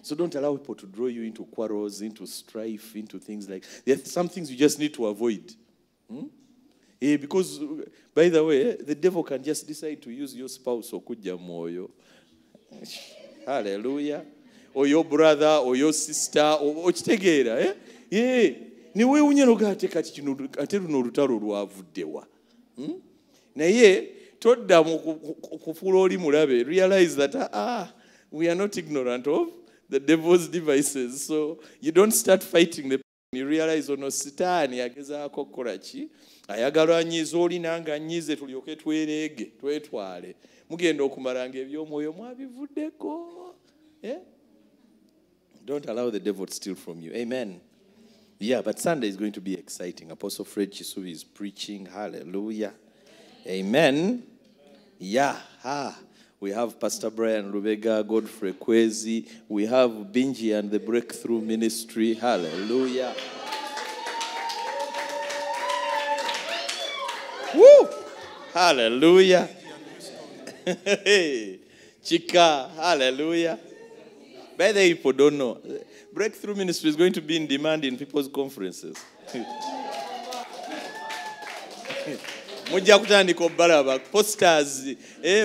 So don't allow people to draw you into quarrels, into strife, into things like there are some things you just need to avoid. Because, by the way, the devil can just decide to use your spouse or kujamoyo. Hallelujah. Or your brother or your sister or chitegera. Yeah. Niwe unyeroga ateka chinu ateru norutaro rwavudewa. Na ye todda kufulori mulabe realize that we are not ignorant of the devil's devices. So you don't start fighting the person. You realize ono Sitani ageza akokorachi ayagala nyizoli nanga nyize tulioke twerege twetwale mugenda okumaranga ebyomoyo mwabivuddeko. Yeah? Don't allow the devil to steal from you. Amen. Yeah, but Sunday is going to be exciting. Apostle Fred Chisui is preaching. Hallelujah. Amen. Yeah. Ha. We have Pastor Brian Rubega, Godfrey Kwezi. We have Binji and the Breakthrough Ministry. Hallelujah. Woo! Hallelujah. Chika. Hallelujah. By the way, people don't know. Breakthrough Ministry is going to be in demand in people's conferences. Posters,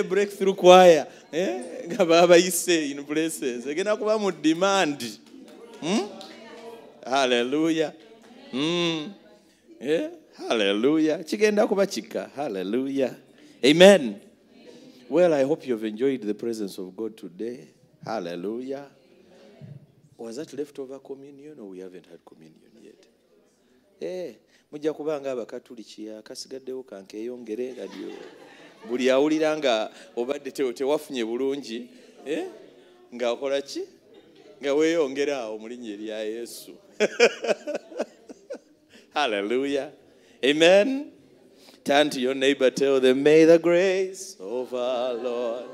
breakthrough choir, in places. Again, I demand. Hallelujah. Hallelujah. Hallelujah. Amen. Well, I hope you've enjoyed the presence of God today. Hallelujah. Was that leftover communion or we haven't had communion yet? Mujja kubanga abakatuliki akasigaddewo kankeyongere radio. Buli awuliranga obadde tewafunye bulungi, nga okola ki? Nga weeyongera awo mu linnya lya Yesu. Hallelujah. Amen. Turn to your neighbor, tell them, may the grace of our Lord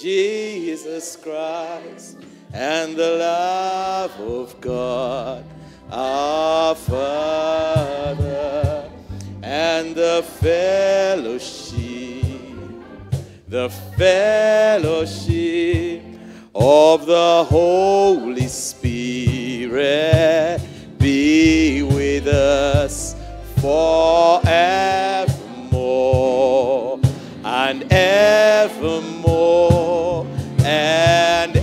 Jesus Christ and the love of God, our Father, and the fellowship of the Holy Spirit be with us forevermore and evermore and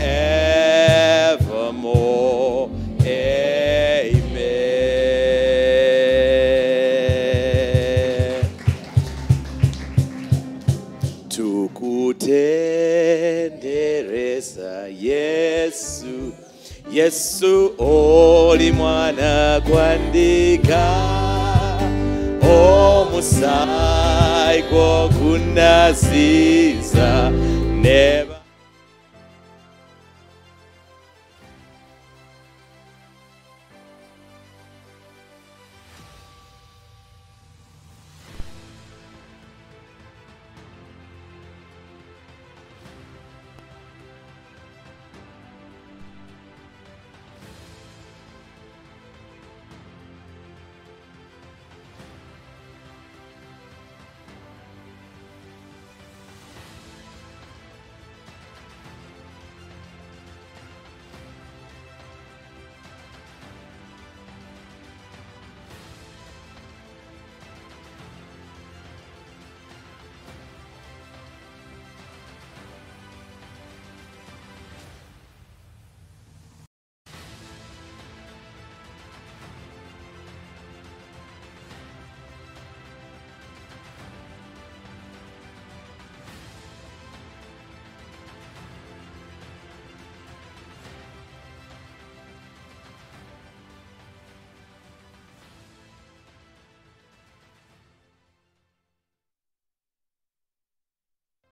Tukutendereza Yesu, Yesu oli mwana kwandika, omusai kwa kunasiza, never